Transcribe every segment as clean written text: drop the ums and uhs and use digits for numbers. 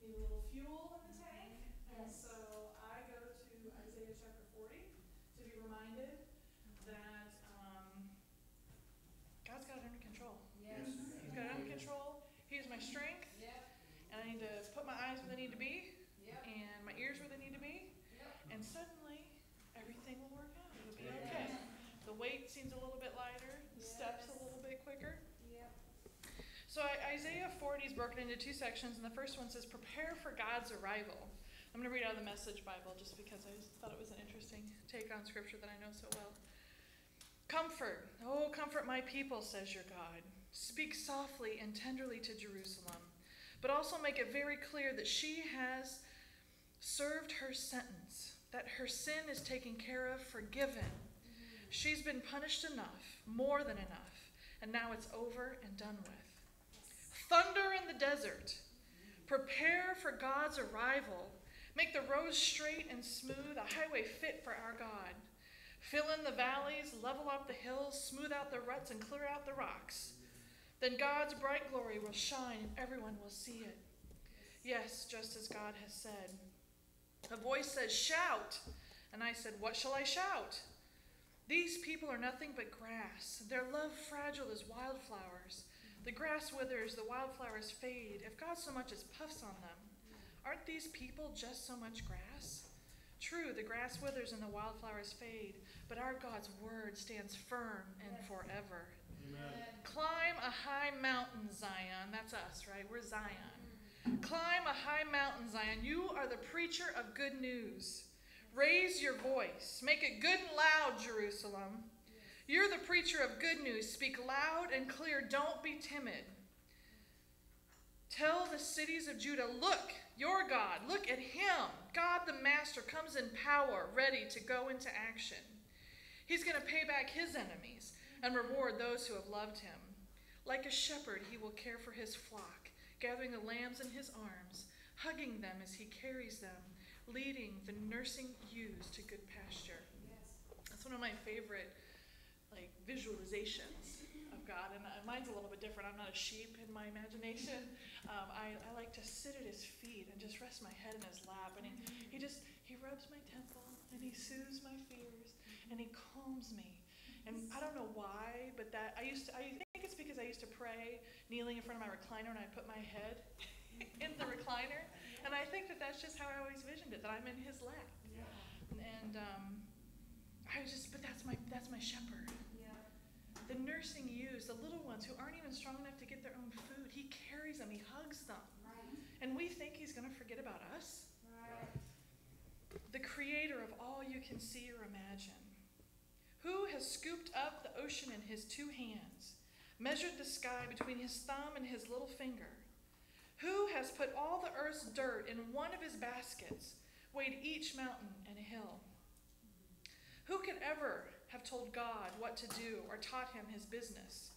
need a little fuel in the tank. And so I go to Isaiah chapter 40 to be reminded that God's got it under control. Yes. He's got it under control. Here's my strength. Yep. And I need to put my eyes where they need to be. Yep. And my ears where they need to be. Yep. And suddenly, everything will work out. It'll be okay. Yeah. The weight seems a little bit lighter. The steps a little bit quicker. Yep. So Isaiah 40 is broken into two sections, and the first one says, prepare for God's arrival. I'm going to read out of the Message Bible just because I thought it was an interesting take on Scripture that I know so well. Comfort. Oh, comfort my people, says your God. Speak softly and tenderly to Jerusalem, but also make it very clear that she has served her sentence, that her sin is taken care of, forgiven. Mm-hmm. She's been punished enough, more than enough, and now it's over and done with. Thunder in the desert. Prepare for God's arrival. Make the roads straight and smooth, a highway fit for our God. Fill in the valleys, level up the hills, smooth out the ruts, and clear out the rocks. Then God's bright glory will shine and everyone will see it. Yes, just as God has said. A voice says, shout. And I said, what shall I shout? These people are nothing but grass. Their love fragile as wildflowers. The grass withers, the wildflowers fade. If God so much as puffs on them, aren't these people just so much grass? True, the grass withers and the wildflowers fade, but our God's word stands firm and forever. Amen. Climb a high mountain, Zion. That's us, right? We're Zion. Climb a high mountain, Zion. You are the preacher of good news. Raise your voice. Make it good and loud, Jerusalem. You're the preacher of good news. Speak loud and clear. Don't be timid. Tell the cities of Judah, look, your God, look at him. God the Master comes in power, ready to go into action. He's going to pay back his enemies and reward those who have loved him. Like a shepherd, he will care for his flock, gathering the lambs in his arms, hugging them as he carries them, leading the nursing ewes to good pasture. Yes. That's one of my favorite visualizations of God, and mine's a little bit different. I'm not a sheep in my imagination. I like to sit at his feet and just rest my head in his lap, and he rubs my temple, and he soothes my fears, and he calms me. And I don't know why, but that I think it's because I used to pray kneeling in front of my recliner, and I put my head in the recliner, and I think that that's just how I always visioned it, that I'm in his lap. Yeah. And but that's my shepherd. Yeah. The nursing ewes, the little ones who aren't even strong enough to get their own food, he carries them, he hugs them. Right. And we think he's going to forget about us. Right. The creator of all you can see or imagine, who has scooped up the ocean in his two hands, measured the sky between his thumb and his little finger, who has put all the earth's dirt in one of his baskets, weighed each mountain and hill. Who could ever have told God what to do or taught him his business?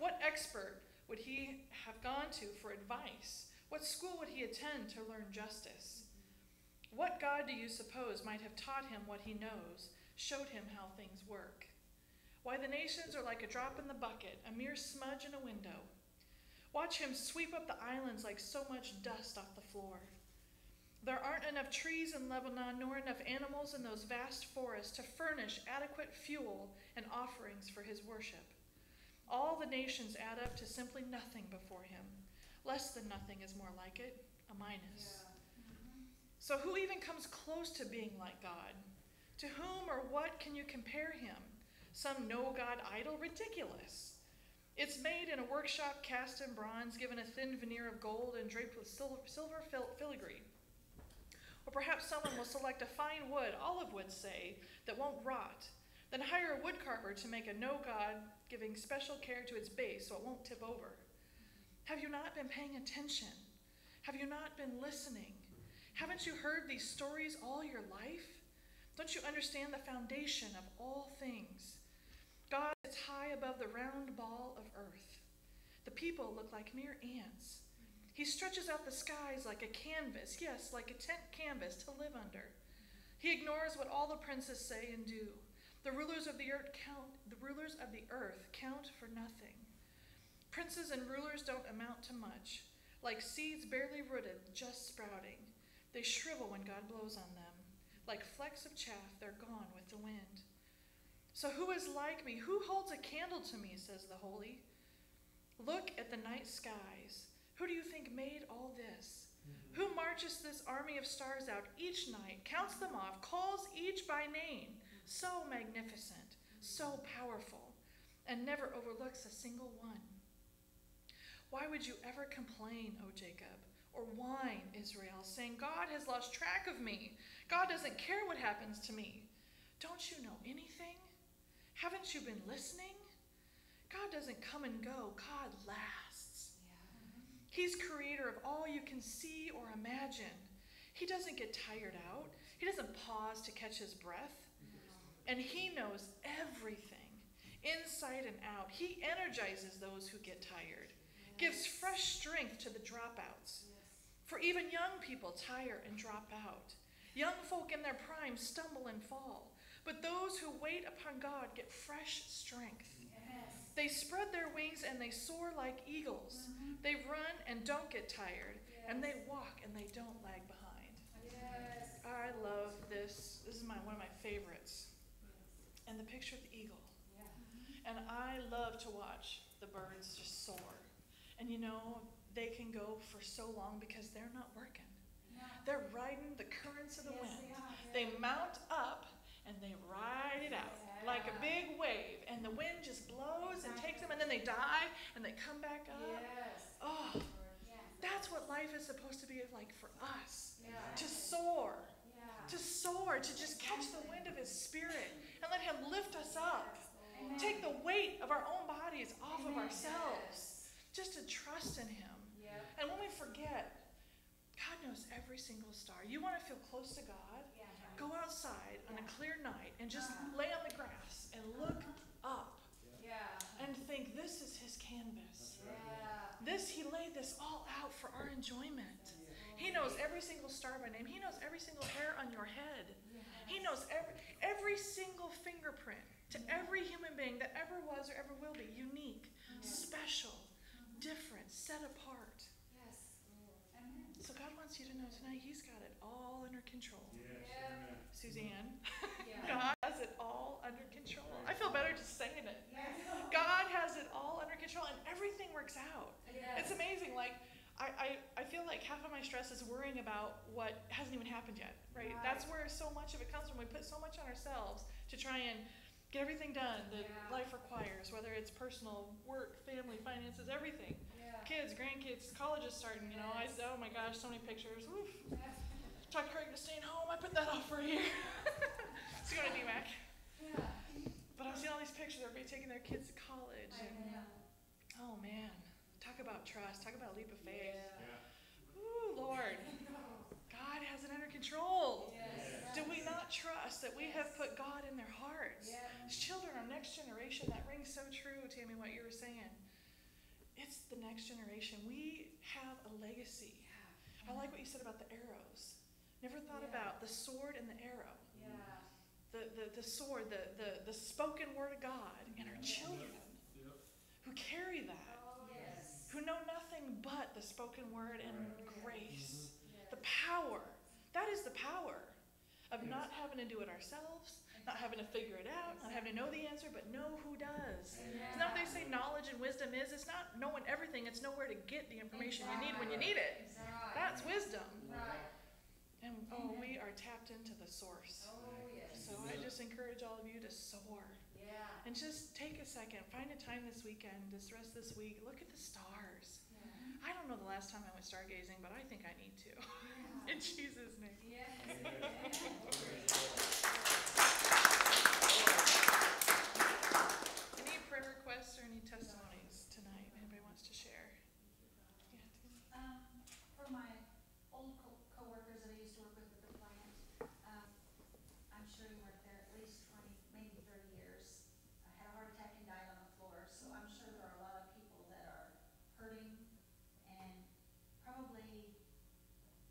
What expert would he have gone to for advice? What school would he attend to learn justice? What God do you suppose might have taught him what he knows, showed him how things work? Why, the nations are like a drop in the bucket, a mere smudge in a window. Watch him sweep up the islands like so much dust off the floor. There aren't enough trees in Lebanon, nor enough animals in those vast forests to furnish adequate fuel and offerings for his worship. All the nations add up to simply nothing before him. Less than nothing is more like it, a minus. Yeah. Mm-hmm. So who even comes close to being like God? To whom or what can you compare him? Some no-God idol? Ridiculous. It's made in a workshop, cast in bronze, given a thin veneer of gold, and draped with silver filigree. Or perhaps someone will select a fine wood, olive wood, say, that won't rot. Then hire a woodcarver to make a no-God, giving special care to its base so it won't tip over. Have you not been paying attention? Have you not been listening? Haven't you heard these stories all your life? Don't you understand the foundation of all things? God is high above the round ball of earth. The people look like mere ants. He stretches out the skies like a canvas, yes, like a tent canvas to live under. He ignores what all the princes say and do. The rulers of the earth count for nothing. Princes and rulers don't amount to much. Like seeds barely rooted, just sprouting, they shrivel when God blows on them. Like flecks of chaff, they're gone with the wind. So who is like me? Who holds a candle to me, says the Holy? Look at the night skies. Who do you think made all this? Who marches this army of stars out each night, counts them off, calls each by name? So magnificent, so powerful, and never overlooks a single one. Why would you ever complain, O Jacob, or whine, Israel, saying, God has lost track of me. God doesn't care what happens to me. Don't you know anything? Haven't you been listening? God doesn't come and go. God lasts. Yeah. He's creator of all you can see or imagine. He doesn't get tired out. He doesn't pause to catch his breath. And he knows everything, inside and out. He energizes those who get tired, gives fresh strength to the dropouts. For even young people tire and drop out. Young folk in their prime stumble and fall. But those who wait upon God get fresh strength. Yes. They spread their wings and they soar like eagles. Mm-hmm. They run and don't get tired. Yes. And they walk and they don't lag behind. Yes. I love this. This is one of my favorites. And the picture of the eagle. Yeah. Mm-hmm. And I love to watch the birds just soar. And you know, they can go for so long because they're not working. Yeah. They're riding the currents of the wind. They mount up. And they ride it out like a big wave. And the wind just blows and takes them. And then they die and they come back up. Yes. Oh, yes. That's what life is supposed to be like for us. Yes. To soar. Yeah. To soar. To just catch the wind of his spirit. And let him lift us up. Yes. Take the weight of our own bodies off of ourselves. Yes. Just to trust in him. Yeah. And when we forget, God knows every single star. You want to feel close to God? Yeah. Go outside on a clear night and just lay on the grass and look up and think, this is his canvas. This, he laid this all out for our enjoyment. He knows every single star by name. He knows every single hair on your head. He knows every single fingerprint to every human being that ever was or ever will be. Unique, special, different, set apart. So God wants you to know tonight he's got it all under control. Yes, amen. Suzanne, God has it all under control. I feel better just saying it. Yes. God has it all under control and everything works out. Yes. It's amazing. Like I feel like half of my stress is worrying about what hasn't even happened yet. Right? Right. That's where so much of it comes from. We put so much on ourselves to try and get everything done that life requires, whether it's personal, work, family, finances, everything. Yeah. Kids, grandkids, college is starting, you know. Oh my gosh, so many pictures. Woof. Talked Craig to staying home. I put that off for a year. So go to DMACC. Yeah. But I've seen all these pictures of everybody taking their kids to college. And, oh man, talk about trust. Talk about leap of faith. Yeah. Ooh, Lord. God has it under control. Yes. Do we not trust that we have put God in their hearts? Yes. As children, our next generation, that rings so true, Tammy, what you were saying. It's the next generation. We have a legacy. Yeah. I like what you said about the arrows. Never thought about the sword and the arrow. Yeah. The sword, the spoken word of God, and our children who carry that, who know nothing but the spoken word and grace. Mm-hmm. The power. That is the power of not having to do it ourselves, not having to figure it out, not having to know the answer, but know who does. Yeah. It's not what they say knowledge and wisdom is. It's not knowing everything. It's nowhere to get the information you need when you need it. That's wisdom. Right. And we are tapped into the source. Oh, yes. So I just encourage all of you to soar. Yeah. And just take a second. Find a time this weekend, this rest this week. Look at the stars. I don't know the last time I went stargazing, but I think I need to. Yeah. In Jesus' name. Yeah. Any prayer requests or any testimonies tonight? Anybody wants to share? Yeah. For my old co-workers that I used to work with at the plant, I'm sure you worked there at least 20, maybe 30 years. I had a heart attack and died on the floor, so I'm sure there are a lot of people that are hurting and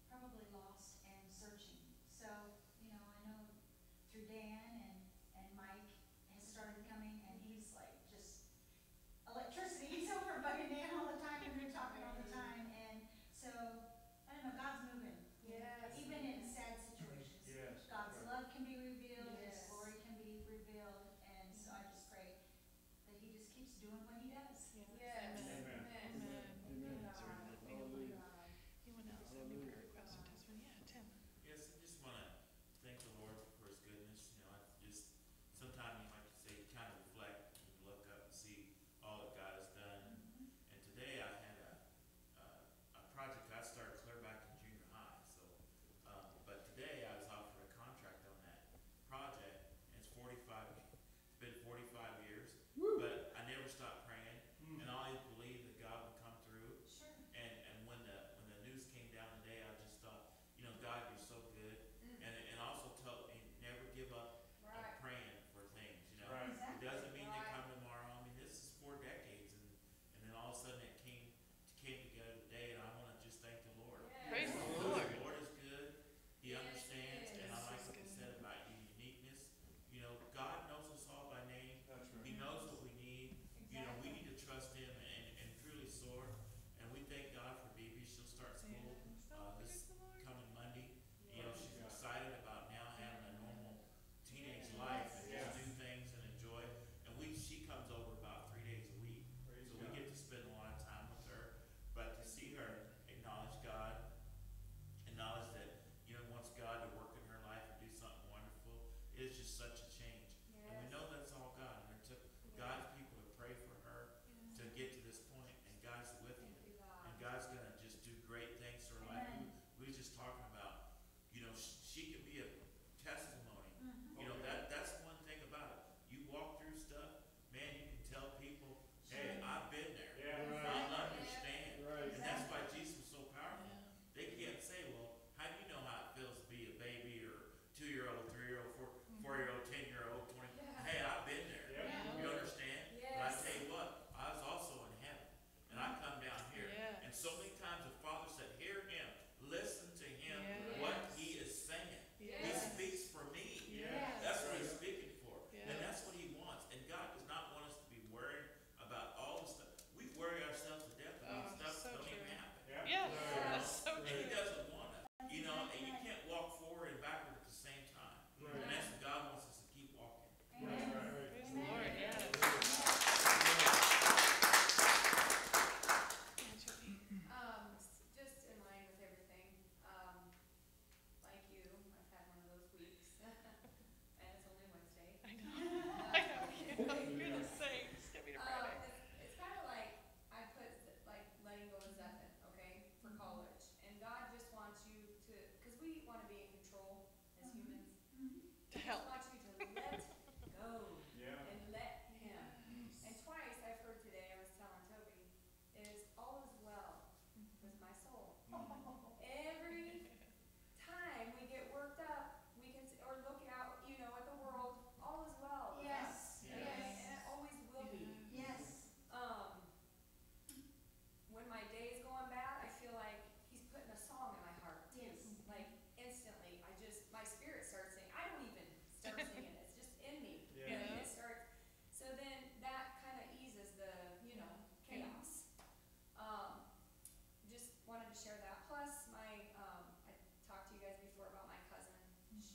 probably lost and searching. So, you know, I know through Dan and Mike has started coming, and he's like just electricity. He's over bugging Dan all the time and we're talking all the time. And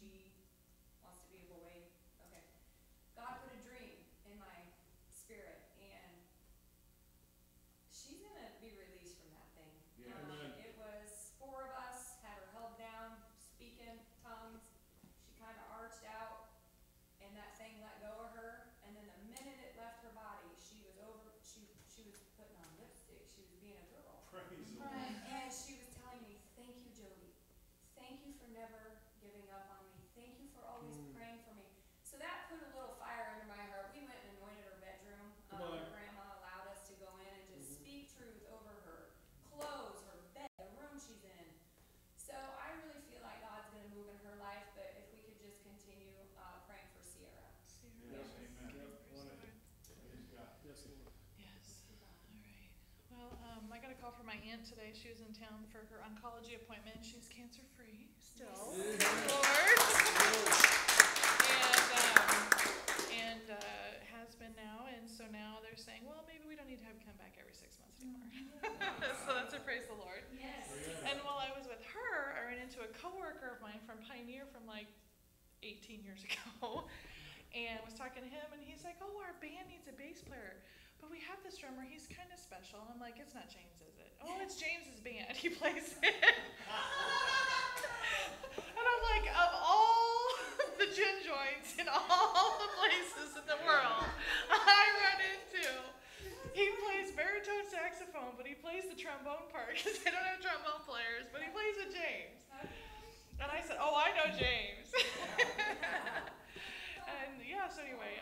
she wants to be a boy. Okay. God put a dream in my spirit, and she's going to be released from that thing. Yeah, it was 4 of us, had her held down, speaking tongues. She kind of arched out, and that thing let go of her. And then the minute it left her body, she was over. She was putting on lipstick. She was being a girl. Praise the Lord. And she was telling me, "Thank you, Jody. Thank you for never giving up on me. Thank you for always praying for me." So that put a little fire under my heart. We went and anointed her bedroom. Her grandma allowed us to go in and just speak truth over her clothes, her bed, the room she's in. So I really feel like God's going to move in her life, but if we could just continue praying for Sierra. Yes, amen. Yes, Lord. Yes. All right. Well, I got a call from my aunt today. She was in town for her oncology appointment. She's cancer-free still. And has been now, and so now they're saying, well, maybe we don't need to have you come back every 6 months anymore. So that's a praise the Lord. Yes. And while I was with her, I ran into a coworker of mine from Pioneer from like 18 years ago, and was talking to him, and he's like, oh, our band needs a bass player, but we have this drummer, he's kind of special. I'm like, it's not James, is it? Oh, it's James's band, he plays it. And I'm like, of all the gin joints in all the places in the world I run into, he plays baritone saxophone, but he plays the trombone part because they don't have trombone players, but he plays with James. And I said, oh, I know James. And yeah, so anyway,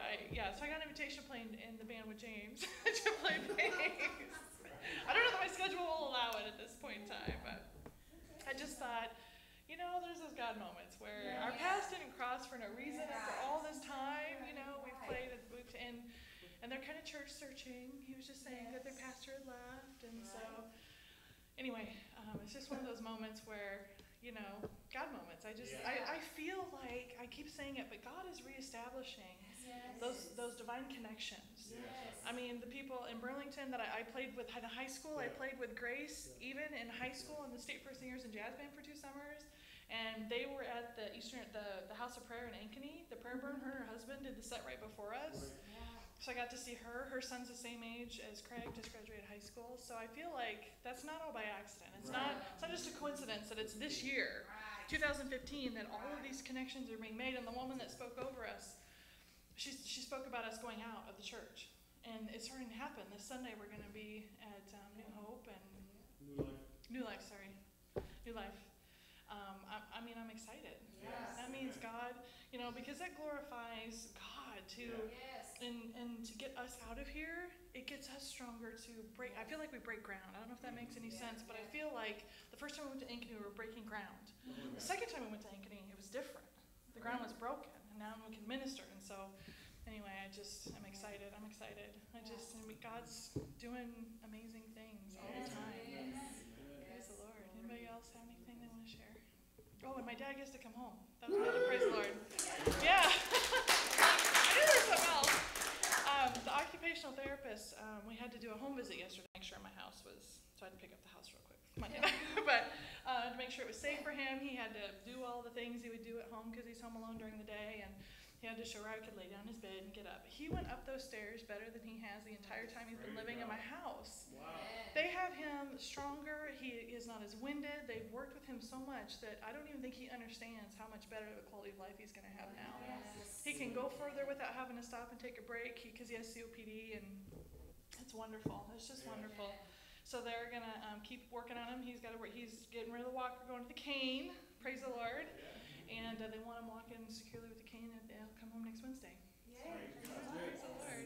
so I got an invitation playing in the band with James to play bass. I don't know that my schedule will allow it at this point in time, but I just thought, you know, there's those God moments where our paths didn't cross for no reason, and for all this time, you know, we've played at Booth Inn, and they're kind of church searching. He was just saying that their pastor had left, and so anyway, it's just one of those moments where, you know, God moments. I feel like I keep saying it, but God is reestablishing those divine connections. Yes. I mean, the people in Burlington that I played with in high school, I played with Grace even in high school in the State First Singers and Jazz Band for 2 summers, and they were at the the House of Prayer in Ankeny. The prayer burn, her and her husband did the set right before us. Yeah. So I got to see her. Her son's the same age as Craig, just graduated high school. So I feel like that's not all by accident. It's not just a coincidence that it's this year, 2015, that all of these connections are being made. And the woman that spoke over us, she spoke about us going out of the church. And it's starting to happen. This Sunday we're going to be at New Hope and New Life. I mean, I'm excited. Yes. That means God, you know, because that glorifies God and to get us out of here, it gets us stronger to break. I feel like we break ground. I don't know if that makes any sense, but I feel like the first time we went to Ankeny, we were breaking ground. The second time we went to Ankeny, it was different. The ground was broken, and now we can minister. And so, anyway, I'm excited. God's doing amazing things all the time. Yes. Praise the Lord. Anybody else have anything they want to share? Oh, and my dad gets to come home. That was another praise the Lord. Yeah. I knew there was something else. The occupational therapist, we had to do a home visit yesterday to make sure my house was, so I had to pick up the house real quick. My dad. But to make sure it was safe for him, he had to do all the things he would do at home because he's home alone during the day, and he had to show where I could lay down his bed and get up. He went up those stairs better than he has the entire time he's been living in my house. Wow. They have him stronger. He is not as winded. They've worked with him so much that I don't even think he understands how much better of a quality of life he's going to have now. Yes. He can go further without having to stop and take a break because he has COPD, and it's wonderful. It's just wonderful. So they're going to keep working on him. He's getting rid of the walker, going to the cane. Praise the Lord. And they want him walking securely with the cane, and they'll come home next Wednesday. Yay. Praise the Lord.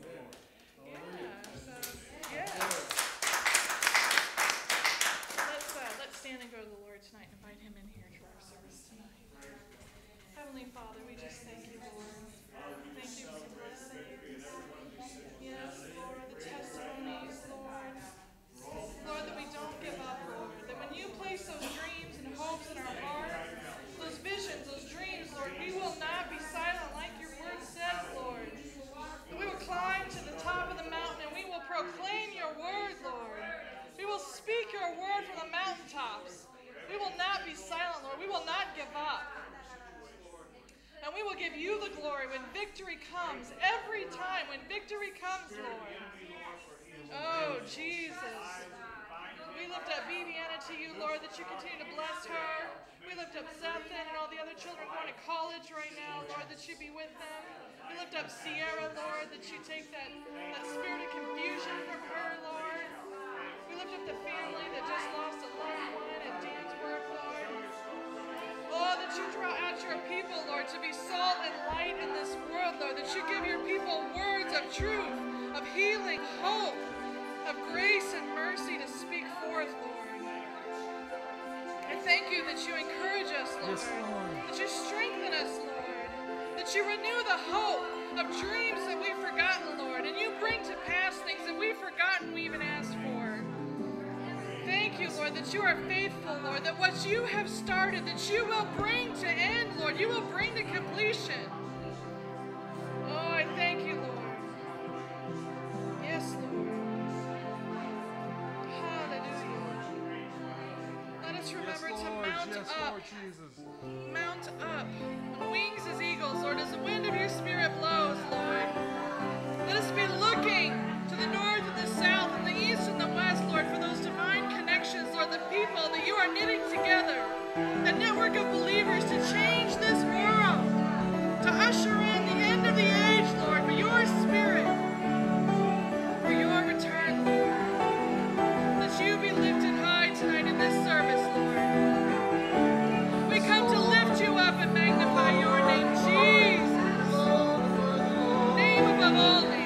Yeah. So, let's stand and go to the Lord tonight and invite him in here to our service tonight. Heavenly Father, we just thank you, Lord. Thank you for the blessings. Yes, Lord, the testimonies, Lord. Lord, that we don't give up, Lord. That when you place those dreams and hopes in our heart, those visions, those dreams, Lord, we will not be silent like your word says, Lord. That we will climb to the top of the mountain and we will proclaim your word, Lord. We will speak your word from the mountaintops. We will not be silent, Lord. We will not give up. we will give you the glory when victory comes. Every time when victory comes, Lord. Oh, Jesus. We lift up Viviana to you, Lord, that you continue to bless her. We lift up Seth and all the other children going to college right now, Lord, that you be with them. We lift up Sierra, Lord, that you take that spirit of confusion from her, Lord. We lift up the family that just lost a loved one at Dan's work, Lord. Oh, that you draw out your people, Lord, to be salt and light in this world, Lord, that you give your people words of truth, of healing, hope, of grace and mercy to speak forth, Lord. I thank you that you encourage us, Lord, yes, Lord, that you strengthen us, Lord, that you renew the hope of dreams that we've forgotten, Lord, and you bring to pass things that we've forgotten we even asked for. Thank you, Lord, that you are faithful, Lord, that what you have started, that you will bring to end, Lord, you will bring to completion. Oh, I thank you, Lord. Yes, Lord. Hallelujah. Let us remember to mount up. Mount up. Wings as eagles, Lord, as the wind of your spirit blows, Lord. Let us be looking to the north and the south and the east and the west, Lord, for those divine connections, Lord, the people that you are knitting together, a network of believers to change this world, to usher in the end of the age, Lord, for your spirit, for your return, Lord. That you be lifted high tonight in this service, Lord. We come to lift you up and magnify your name, Jesus. Name above all names.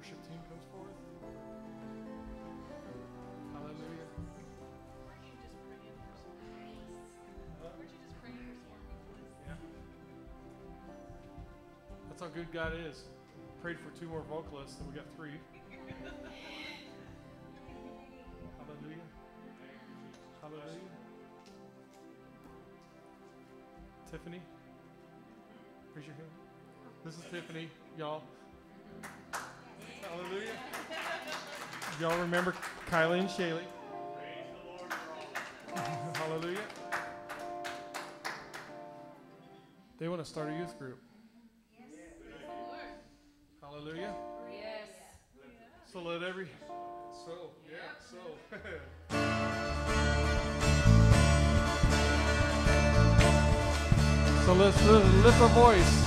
worship team comes forth. Hallelujah. Weren't you just praying for some grace? Weren't you just praying for some grace? Yeah. That's how good God is. Prayed for 2 more vocalists, and we got 3. Hallelujah. Hallelujah. Tiffany, raise your hand. This is Tiffany, y'all. Hallelujah. Y'all remember Kylie and Shaylee? Praise the Lord for all. Hallelujah. They want to start a youth group. Hallelujah. Yes. So let every soul. Yeah, so. So let's lift a voice.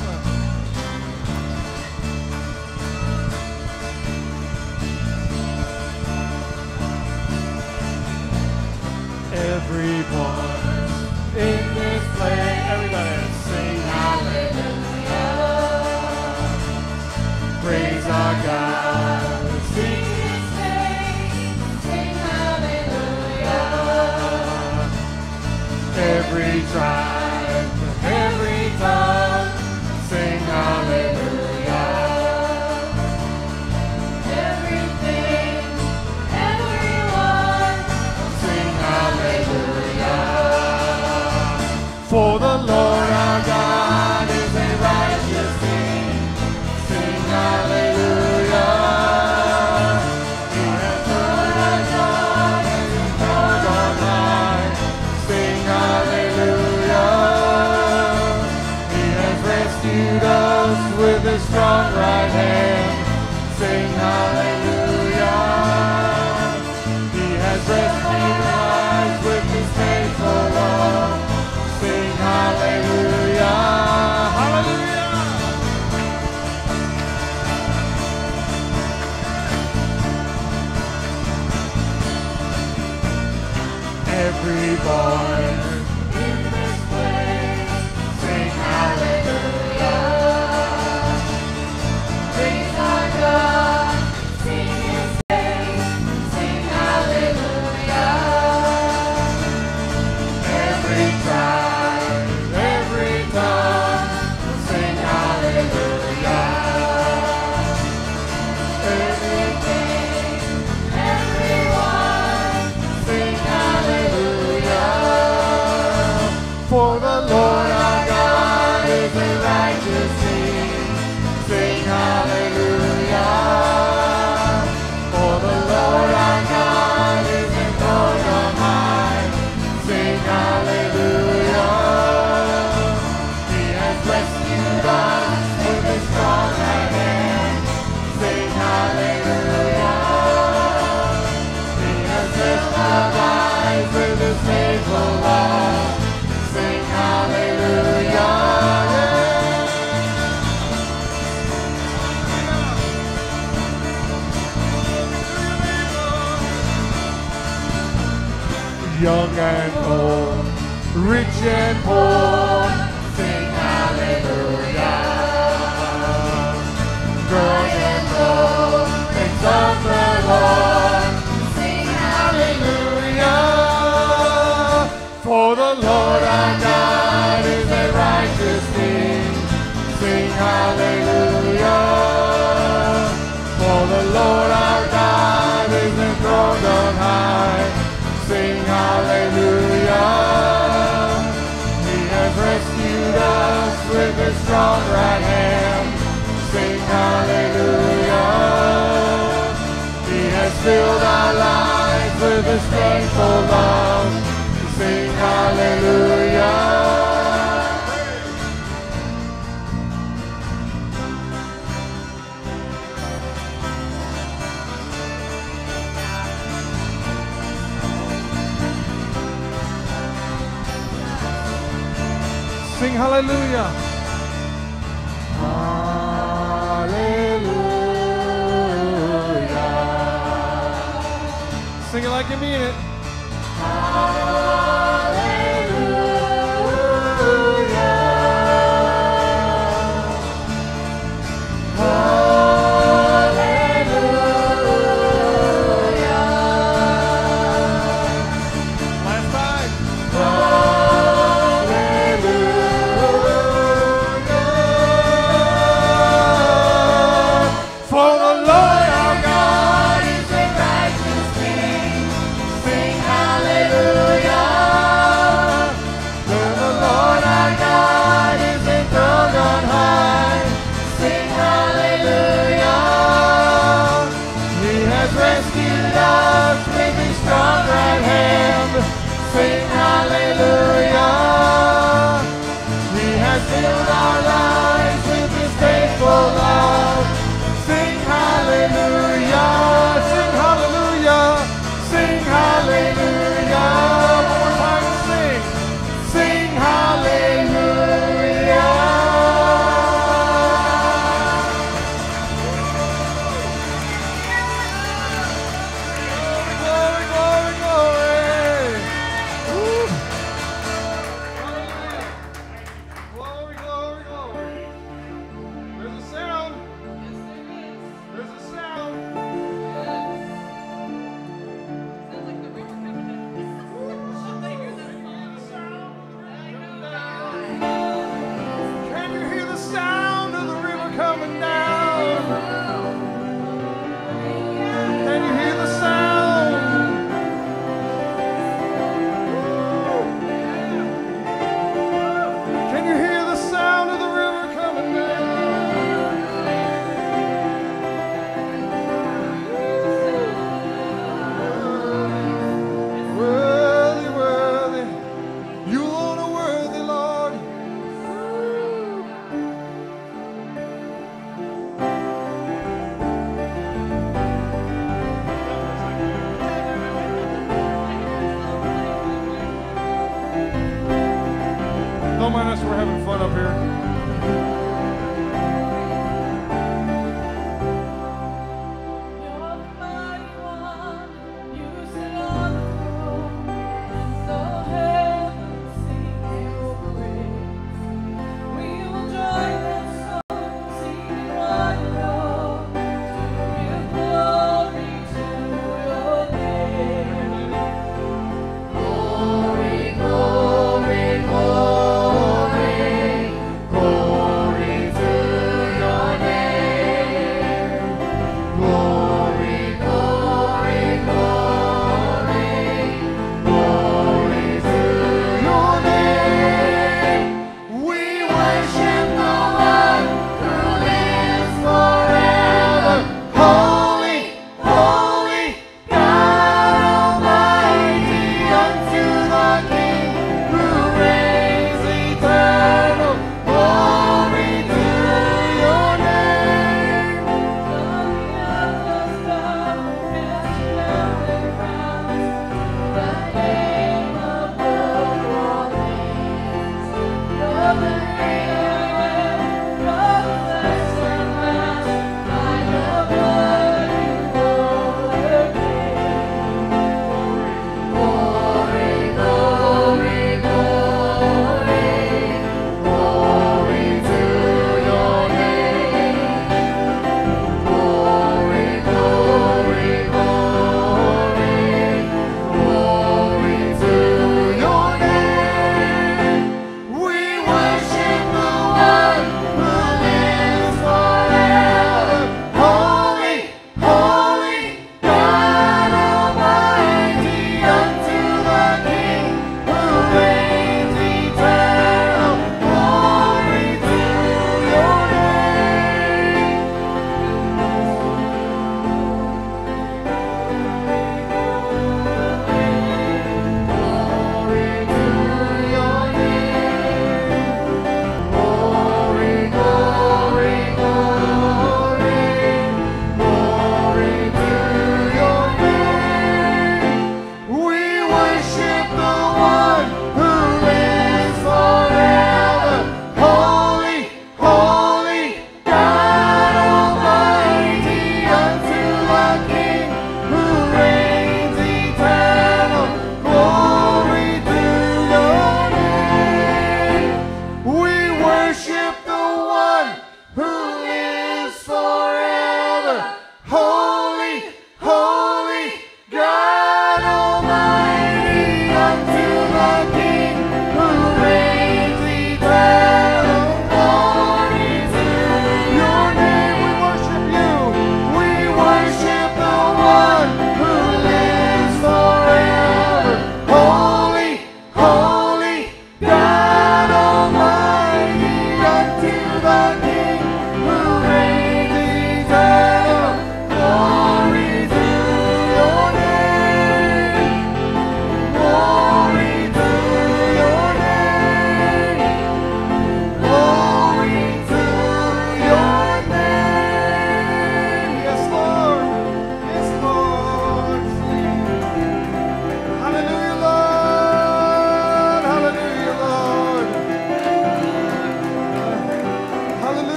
Everyone in this place, everybody sing hallelujah. Praise our God. Let's sing His name. Sing hallelujah. Every tribe, every tongue, sing hallelujah. Everything, everyone, sing hallelujah. For the Lord our God is a righteous King. Sing hallelujah. Strong right hand, sing hallelujah. He has rescued us with His faithful love, sing hallelujah. Hallelujah. Every voice in this place, sing hallelujah. Young and old, rich and poor, sing hallelujah. Great and low, exalt the Lord, sing hallelujah. For the Lord our God is a righteous King, sing hallelujah. For the Lord our God is enthroned on high, sing hallelujah. He has rescued us with His strong right hand, sing hallelujah. He has filled our lives with His faithful love, sing hallelujah. Hallelujah. Sing it like you mean it. Hallelujah. Hallelujah. Hallelujah. He has filled our lives with His faithful love. Sing hallelujah. Sing hallelujah. Sing hallelujah. One more time, sing. Sing hallelujah. Glory, glory, glory. Woo. Glory, glory, glory.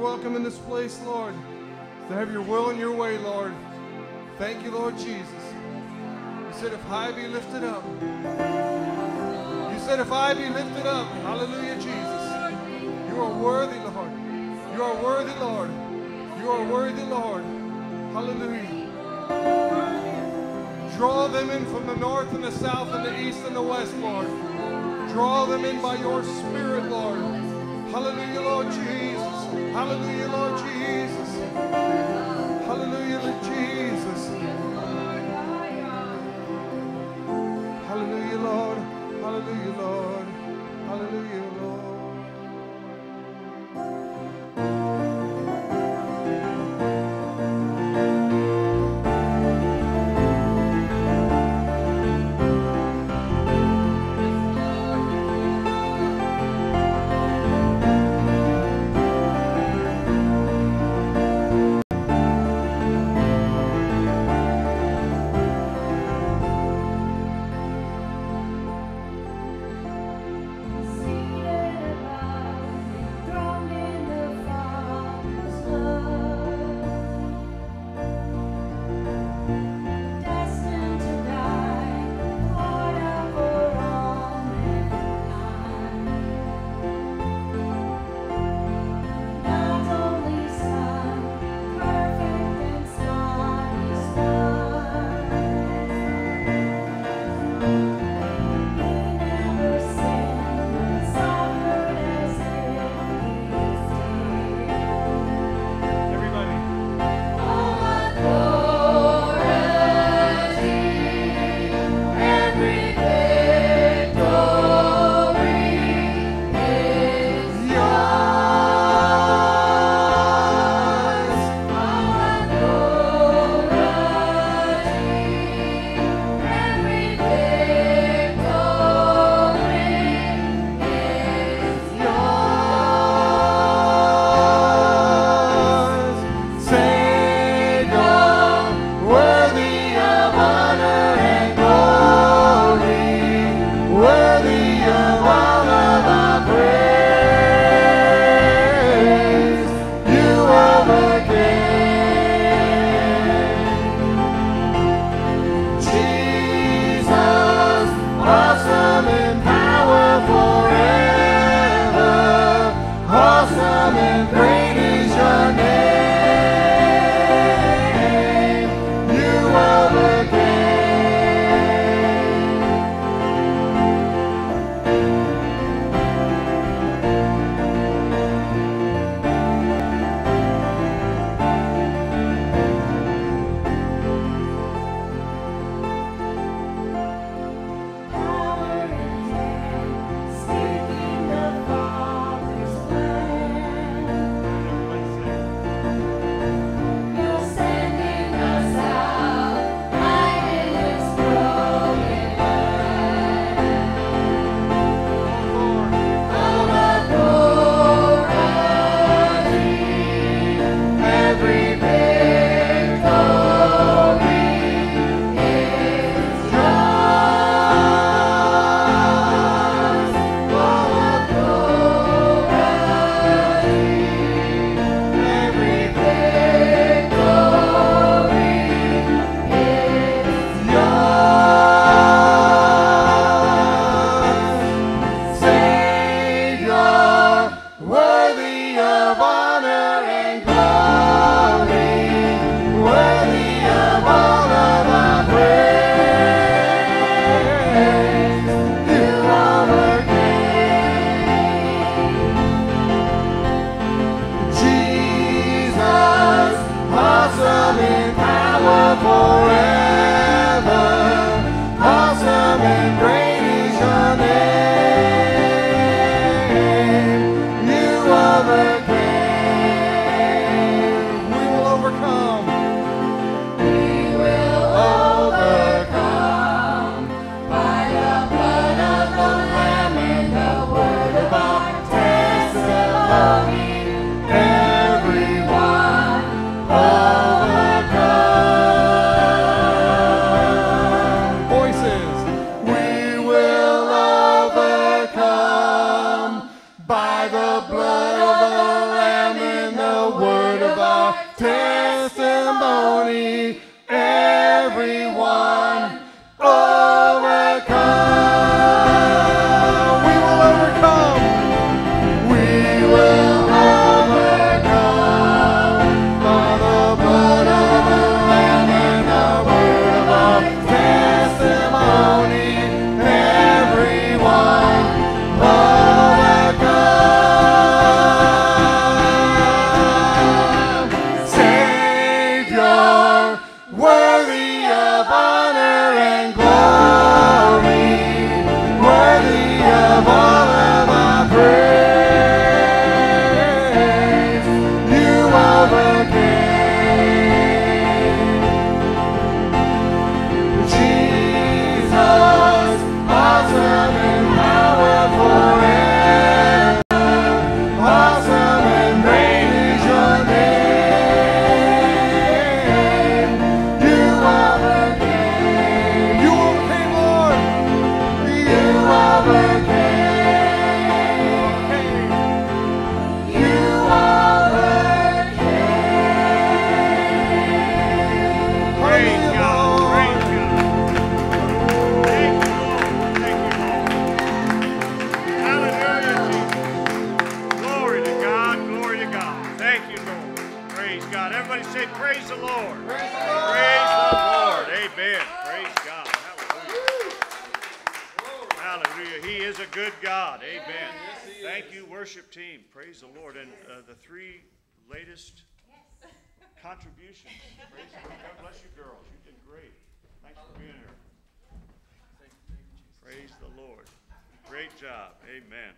Welcome in this place, Lord, to have your will and your way, Lord. Thank you, Lord Jesus. You said if I be lifted up, you said if I be lifted up, hallelujah, Jesus. You are worthy, Lord. You are worthy, Lord. You are worthy, Lord. Hallelujah. Draw them in from the north and the south and the east and the west, Lord. Draw them in by your Spirit, Lord. Hallelujah, Lord Jesus. Hallelujah, Lord Jesus. Hallelujah, Lord Jesus. Hallelujah, Lord. Hallelujah, Lord. Hallelujah, Lord. the Lord. Praise the Lord. Praise the Lord. Amen. Praise God. Hallelujah. Hallelujah. He is a good God. Amen. Yes, thank you, worship team. Praise the Lord. And the three latest contributions. Praise the Lord. God bless you, girls. You did great. Thanks for being here. Praise the Lord. Great job. Amen.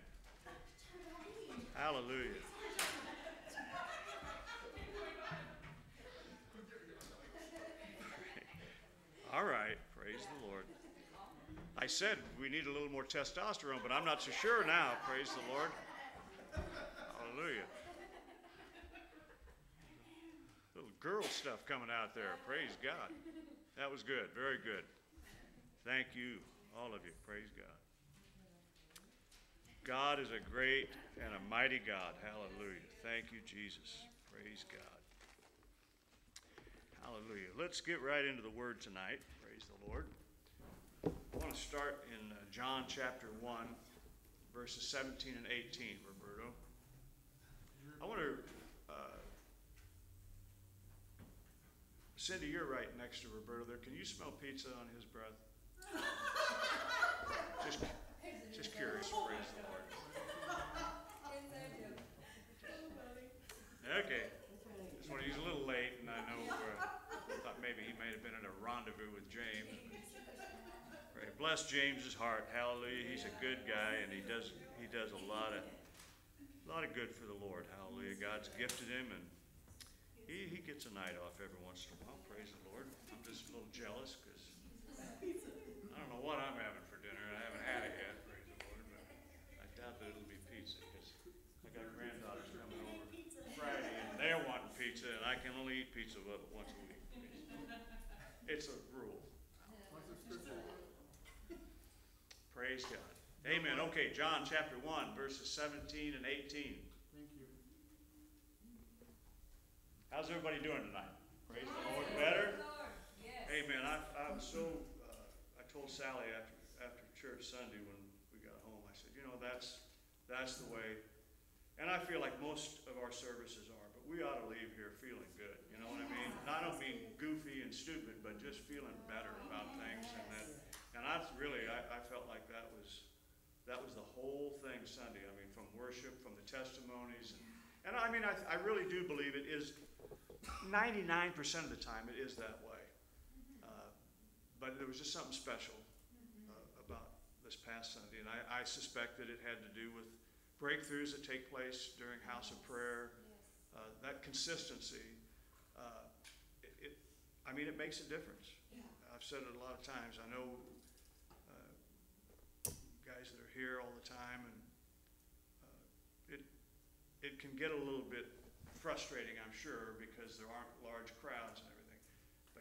Hallelujah. All right. Praise the Lord. I said we need a little more testosterone, but I'm not so sure now. Praise the Lord. Hallelujah. Little girl stuff coming out there. Praise God. That was good. Very good. Thank you, all of you. Praise God. God is a great and a mighty God. Hallelujah. Thank you, Jesus. Praise God. Hallelujah. Let's get right into the Word tonight. Praise the Lord. I want to start in John chapter 1, verses 17 and 18, Roberto. I want to... Cindy, you're right next to Roberto there. Can you smell pizza on his breath? Just curious, praise the Lord. Okay. This one, he's a little late, and I know I thought maybe he may have been in a rendezvous with James. Right. Bless James's heart, hallelujah. He's a good guy, and he does a lot of good for the Lord, hallelujah. God's gifted him, and he gets a night off every once in a while, praise the Lord. I'm just a little jealous because I don't know what I'm having for dinner. I haven't had it yet. That it'll be pizza because I got granddaughters coming over Friday and they're wanting pizza and I can only eat pizza once a week. It's a rule. Praise God. Amen. Okay, John chapter 1, verses 17 and 18. Thank you. How's everybody doing tonight? Praise the Lord. Better? Yes. Amen. I'm so, I told Sally after church Sunday when that's the way, and I feel like most of our services are, but we ought to leave here feeling good, you know what I mean? And I don't mean goofy and stupid, but just feeling better about things, and I felt like that was the whole thing Sunday, I mean, from worship, from the testimonies, and I mean, I really do believe it is, 99% of the time it is that way, but there was just something special this past Sunday, and I suspect that it had to do with breakthroughs that take place during House of Prayer. Yes. That consistency, it makes a difference. Yeah. I've said it a lot of times. I know guys that are here all the time, and it can get a little bit frustrating, I'm sure, because there aren't large crowds and everything.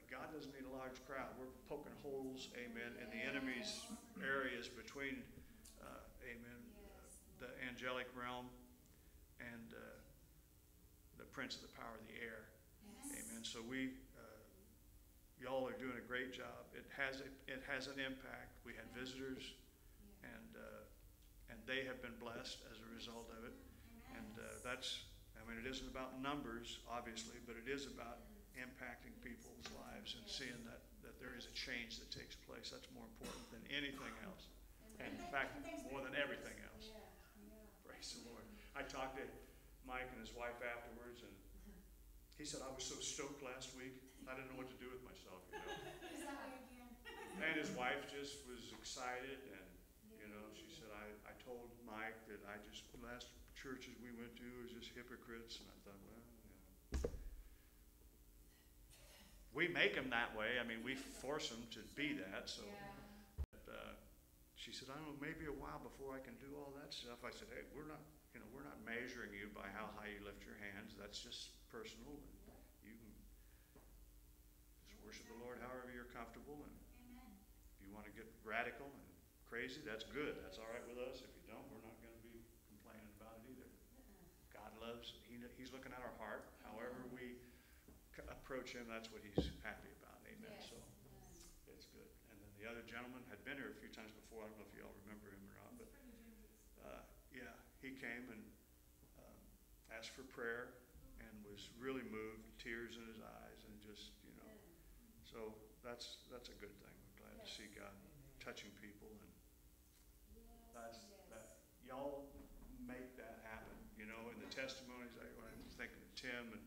God doesn't need a large crowd. We're poking holes, amen, in the enemy's areas between, the angelic realm and the prince of the power of the air. Yes. Amen. So y'all are doing a great job. It has an impact. We had visitors, and they have been blessed as a result of it. And it isn't about numbers, obviously, but it is about impacting people's lives and seeing that there is a change that takes place. That's more important than anything else. And in fact, more than everything else. Praise the Lord. I talked to Mike and his wife afterwards, and he said, I was so stoked last week, I didn't know what to do with myself. You know? And his wife just was excited, and you know, she said, I told Mike that I just, last churches we went to was just hypocrites, and I thought, well, we make them that way. I mean, we force them to be that. So yeah. She said, I don't know, maybe a while before I can do all that stuff. I said, hey, we're not measuring you by how high you lift your hands. That's just personal. You can just worship the Lord however you're comfortable. And if you want to get radical and crazy, that's good. That's all right with us. If you don't, we're not going to be complaining about it either. God loves, He's looking at our heart. However we approach Him, that's what He's happy about. Amen. Yes. So it's good. And then the other gentleman had been here a few times before. I don't know if you all remember him or not, but he came and asked for prayer and was really moved, tears in his eyes, and just So that's a good thing. We're glad to see God touching people, and that y'all make that happen. You know, in the testimonies, I'm thinking of Tim, and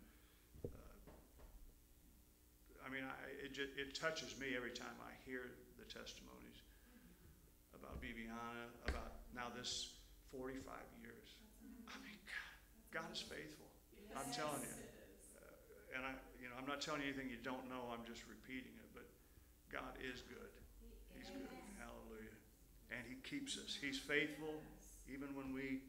it touches me every time I hear the testimonies about Viviana, about now this 45 years. I mean, God is faithful. Yes. I'm telling you. And I'm not telling you anything you don't know. I'm just repeating it. But God is good. He's good. Hallelujah. And He keeps us. He's faithful even when we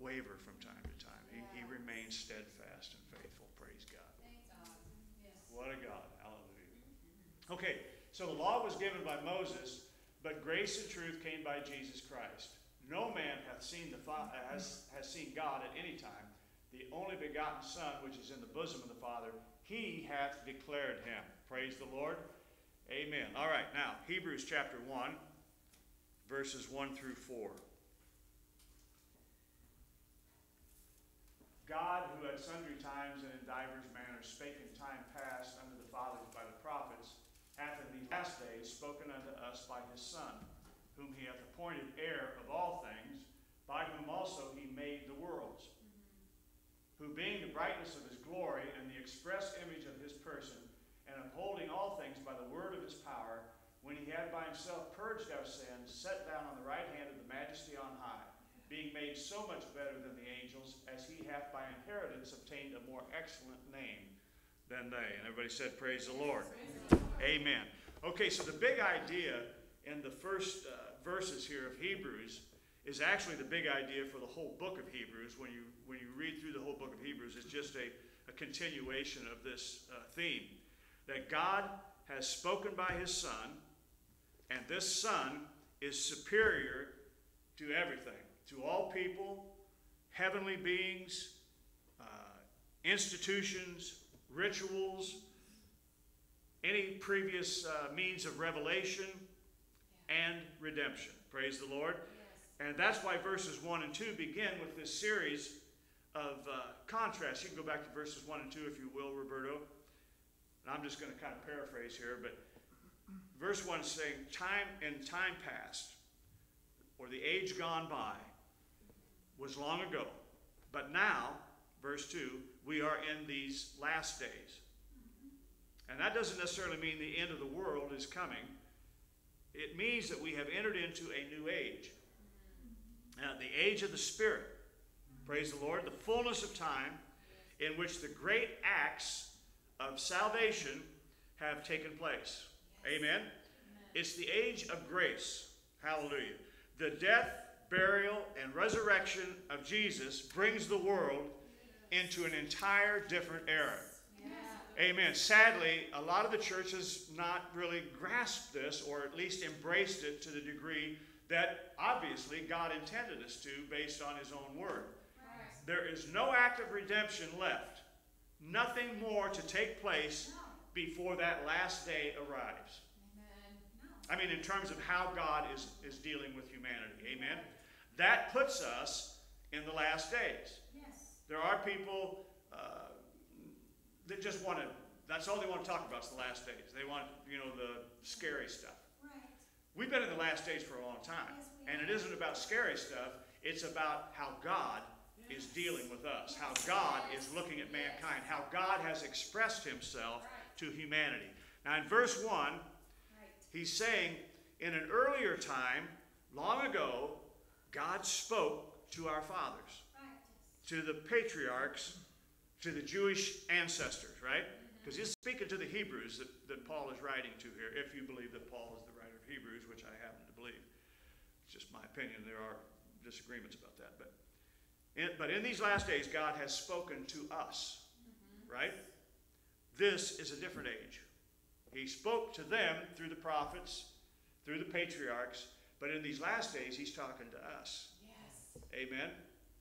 waver from time to time. He remains steadfast and faithful. Praise God. Thank God. Yes. What a God. Hallelujah. Okay. So the law was given by Moses, but grace and truth came by Jesus Christ. No man hath seen the Father, has seen God at any time. The only begotten Son, which is in the bosom of the Father, He hath declared Him. Praise the Lord. Amen. All right, now, Hebrews chapter 1, verses 1 through 4. God, who at sundry times and in divers manners spake in time past unto the fathers by the prophets, hath in these last days spoken unto us by His Son, whom He hath appointed heir of all things, by whom also He made the worlds, who being the brightness of His glory and the express image of His person, and upholding all things by the word of His power, when He had by Himself purged our sins, sat down on the right hand of the majesty on high, being made so much better than the angels, as He hath by inheritance obtained a more excellent name than they. And everybody said, praise the Lord. Amen. Okay, so the big idea in the first verses here of Hebrews is actually the big idea for the whole book of Hebrews. When you read through the whole book of Hebrews, it's just a continuation of this theme. That God has spoken by His Son, and this Son is superior to everything, to all people, heavenly beings, institutions, rituals, any previous means of revelation and redemption. Praise the Lord. And that's why verses 1 and 2 begin with this series of contrasts. You can go back to verses 1 and 2 if you will, Roberto. And I'm just going to kind of paraphrase here, but verse 1 is saying, time past, or the age gone by, was long ago. But now, verse 2, we are in these last days. And that doesn't necessarily mean the end of the world is coming. It means that we have entered into a new age. The age of the Spirit, praise the Lord, the fullness of time in which the great acts of salvation have taken place. Amen? Amen. It's the age of grace. Hallelujah. The death, burial, and resurrection of Jesus brings the world into an entire different era. Yeah. Amen. Sadly, a lot of the church has not really grasped this, or at least embraced it to the degree that obviously God intended us to based on His own word. Right. There is no act of redemption left. Nothing more to take place before that last day arrives. Amen. No. I mean, in terms of how God is dealing with humanity. Amen? That puts us in the last days. Yes. There are people that just want to, that's all they want to talk about is the last days. They want, the scary stuff. We've been in the last days for a long time. Yes, and it isn't about scary stuff. It's about how God is dealing with us, how God is looking at mankind, how God has expressed Himself to humanity. Now in verse 1, He's saying, in an earlier time, long ago, God spoke to our fathers, to the patriarchs, to the Jewish ancestors, right? Because He's speaking to the Hebrews that Paul is writing to here, if you believe that Paul is the writer of Hebrews, which I happen to believe. It's just my opinion. There are disagreements about that. But in these last days, God has spoken to us, right? This is a different age. He spoke to them through the prophets, through the patriarchs, but in these last days, He's talking to us. Yes. Amen?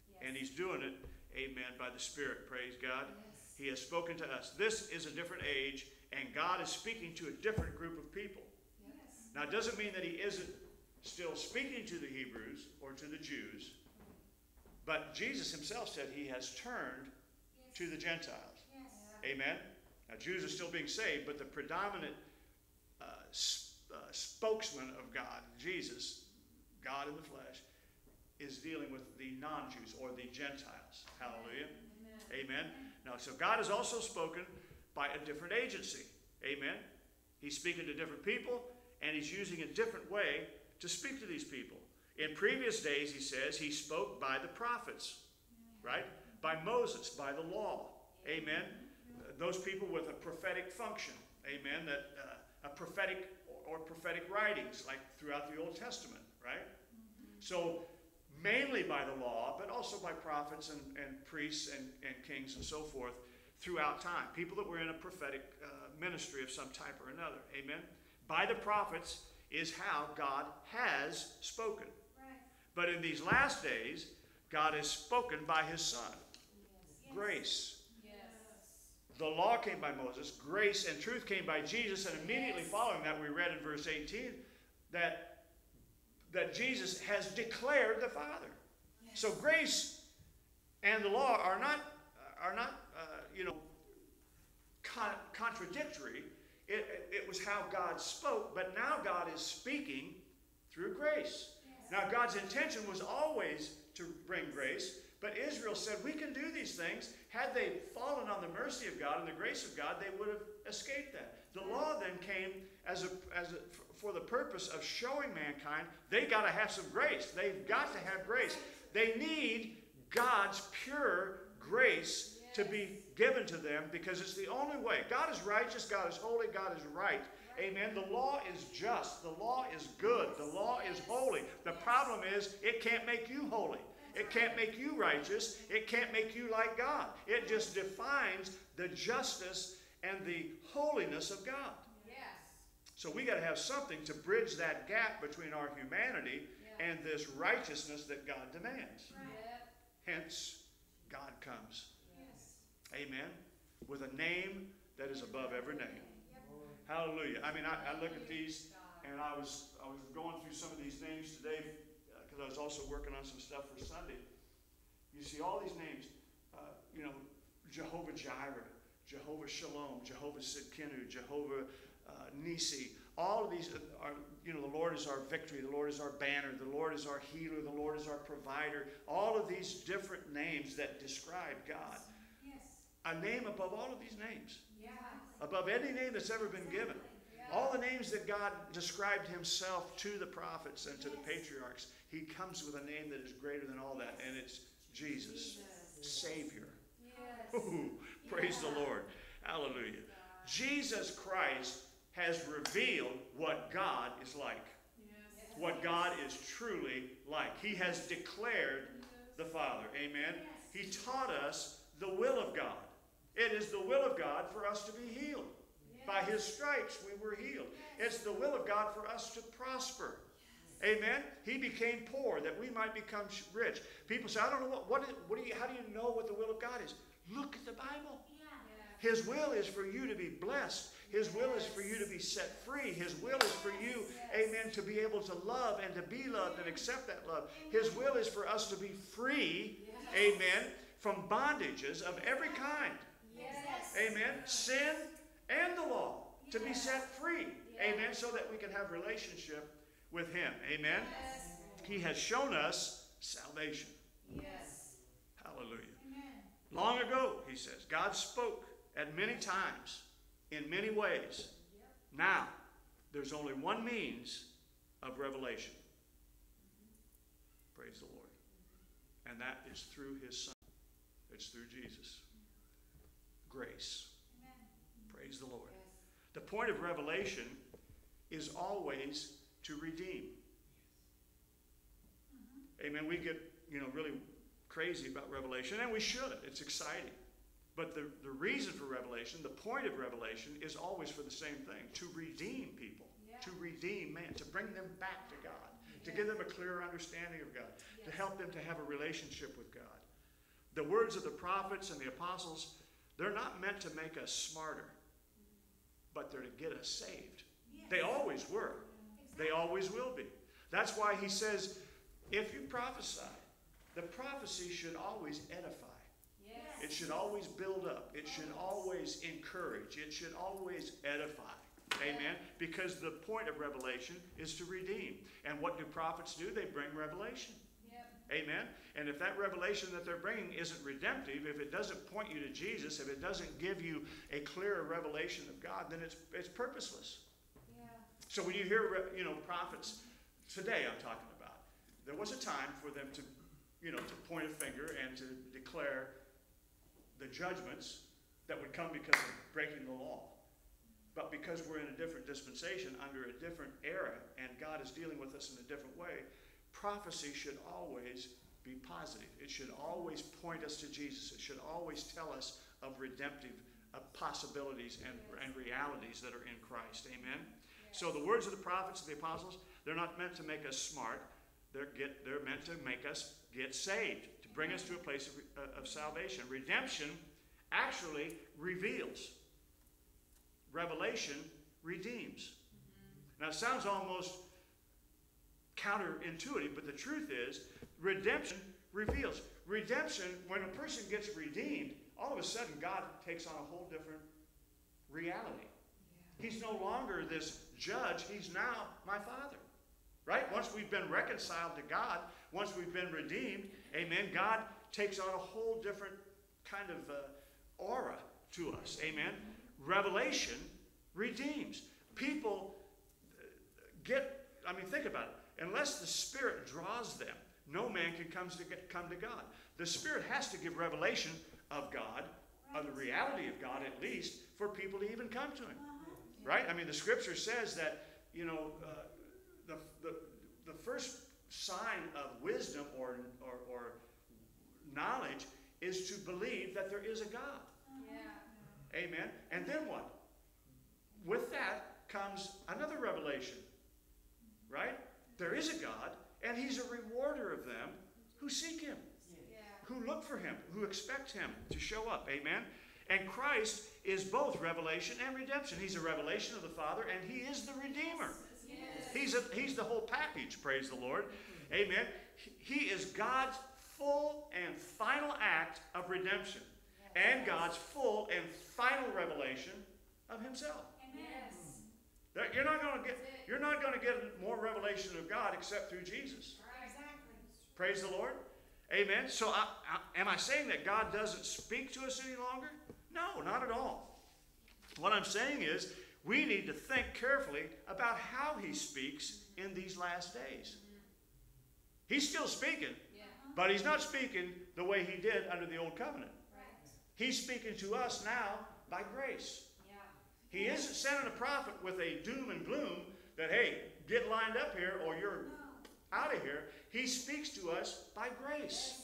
Yes. And He's doing it, amen, by the Spirit. Praise God. Yes. He has spoken to us. This is a different age, and God is speaking to a different group of people. Yes. Now, it doesn't mean that He isn't still speaking to the Hebrews or to the Jews, but Jesus Himself said He has turned to the Gentiles. Yes. Amen? Now, Jews are still being saved, but the predominant spokesman of God, Jesus, God in the flesh, is dealing with the non-Jews or the Gentiles. Hallelujah. Amen. Amen. Now, so God has also spoken by a different agency. Amen. He's speaking to different people, and he's using a different way to speak to these people. In previous days, he says, he spoke by the prophets, right? By Moses, by the law. Amen. Those people with a prophetic function. Amen. That a prophetic or prophetic writings, like throughout the Old Testament, right? So mainly by the law, but also by prophets and priests and kings and so forth throughout time. People that were in a prophetic ministry of some type or another. Amen. By the prophets is how God has spoken. Right. But in these last days, God has spoken by his Son. Yes. Grace. Yes. The law came by Moses. Grace and truth came by Jesus. And immediately following that, we read in verse 18 that Jesus has declared the Father. Yes. So grace and the law are not contradictory. It was how God spoke, but now God is speaking through grace. Yes. Now, God's intention was always to bring grace, but Israel said, we can do these things. Had they fallen on the mercy of God and the grace of God, they would have escaped that. The law then came for the purpose of showing mankind they got to have some grace. They've got to have grace. They need God's pure grace to be given to them, because it's the only way. God is righteous, God is holy, God is right. Amen. The law is just. The law is good. The law is holy. The problem is it can't make you holy. It can't make you righteous. It can't make you like God. It just defines the justice and the holiness of God. Yes. So we got to have something to bridge that gap between our humanity and this righteousness that God demands. Right. Hence, God comes. Amen. With a name that is above every name. Hallelujah. I mean, I look at these, and I was going through some of these names today because I was also working on some stuff for Sunday. You see all these names, Jehovah Jireh, Jehovah Shalom, Jehovah Sidkenu, Jehovah Nisi. All of these are, the Lord is our victory. The Lord is our banner. The Lord is our healer. The Lord is our provider. All of these different names that describe God. A name above all of these names. Yes. Above any name that's ever been given. Yes. All the names that God described himself to the prophets and to the patriarchs, he comes with a name that is greater than all that, and it's Jesus. Savior. Yes. Ooh, praise the Lord. Hallelujah. Jesus Christ has revealed what God is like. Yes. What God is truly like. He has declared the Father. Amen. Yes. He taught us the will of God. It is the will of God for us to be healed. Yes. By his stripes we were healed. Yes. It's the will of God for us to prosper. Yes. Amen? He became poor that we might become rich. People say, I don't know, how do you know what the will of God is? Look at the Bible. Yeah. His will is for you to be blessed. His will is for you to be set free. His will is for you, amen, to be able to love and to be loved and accept that love. His will is for us to be free, amen, from bondages of every kind. Amen. Sin and the law, to be set free. Yes. Amen. So that we can have relationship with him. Amen. Yes. He has shown us salvation. Yes. Hallelujah. Amen. Long ago, he says, God spoke at many times, in many ways. Now, there's only one means of revelation. Praise the Lord. And that is through his Son. It's through Jesus. Grace. Praise the Lord. Yes. The point of revelation is always to redeem. Yes. Amen. We get, really crazy about revelation, and we should. It's exciting. But the reason for revelation, the point of revelation, is always for the same thing. To redeem people. Yeah. To redeem man. To bring them back to God. Yeah. To give them a clearer understanding of God. Yes. To help them to have a relationship with God. The words of the prophets and the apostles, they're not meant to make us smarter, but they're to get us saved. Yes. They always were. Exactly. They always will be. That's why he says, if you prophesy, the prophecy should always edify. Yes. It should always build up. It should always encourage. It should always edify. Amen. Because the point of Revelation is to redeem. And what do prophets do? They bring revelation. Amen. And if that revelation that they're bringing isn't redemptive, if it doesn't point you to Jesus, if it doesn't give you a clearer revelation of God, then it's purposeless. Yeah. So when you hear, you know, prophets today, I'm talking about, there was a time for them to, you know, to point a finger and to declare the judgments that would come because of breaking the law. But because we're in a different dispensation, under a different era, and God is dealing with us in a different way, prophecy should always be positive. It should always point us to Jesus. It should always tell us of redemptive possibilities and realities that are in Christ. Amen? Yes. So the words of the prophets and the apostles, they're not meant to make us smart. They're meant to make us get saved, to bring us to a place of salvation. Redemption actually reveals. Revelation redeems. Now it sounds almost counterintuitive, but the truth is redemption reveals. Redemption, when a person gets redeemed, all of a sudden God takes on a whole different reality. Yeah. He's no longer this judge. He's now my Father. Right? Once we've been reconciled to God, once we've been redeemed, amen, God takes on a whole different kind of aura to us. Amen? Revelation redeems. People get, I mean, think about it. Unless the Spirit draws them, no man can come to God. The Spirit has to give revelation of God, of the reality of God at least, for people to even come to Him. Right? I mean, the Scripture says that, you know, the first sign of wisdom or knowledge is to believe that there is a God. Yeah. Amen? And then what? With that comes another revelation. Right? There is a God, and He's a rewarder of them who seek Him, who look for Him, who expect Him to show up. Amen? And Christ is both revelation and redemption. He's a revelation of the Father, and He is the Redeemer. Yes. He's the whole package, praise the Lord. Amen? He is God's full and final act of redemption, and God's full and final revelation of Himself. Yes. You're not going to get more revelation of God except through Jesus. Right, exactly. Praise the Lord. Amen. So am I saying that God doesn't speak to us any longer? No, not at all. What I'm saying is we need to think carefully about how He speaks in these last days. He's still speaking, but He's not speaking the way He did under the Old Covenant. Right. He's speaking to us now by grace. He isn't sending a prophet with a doom and gloom that, hey, get lined up here or you're out of here. He speaks to us by grace.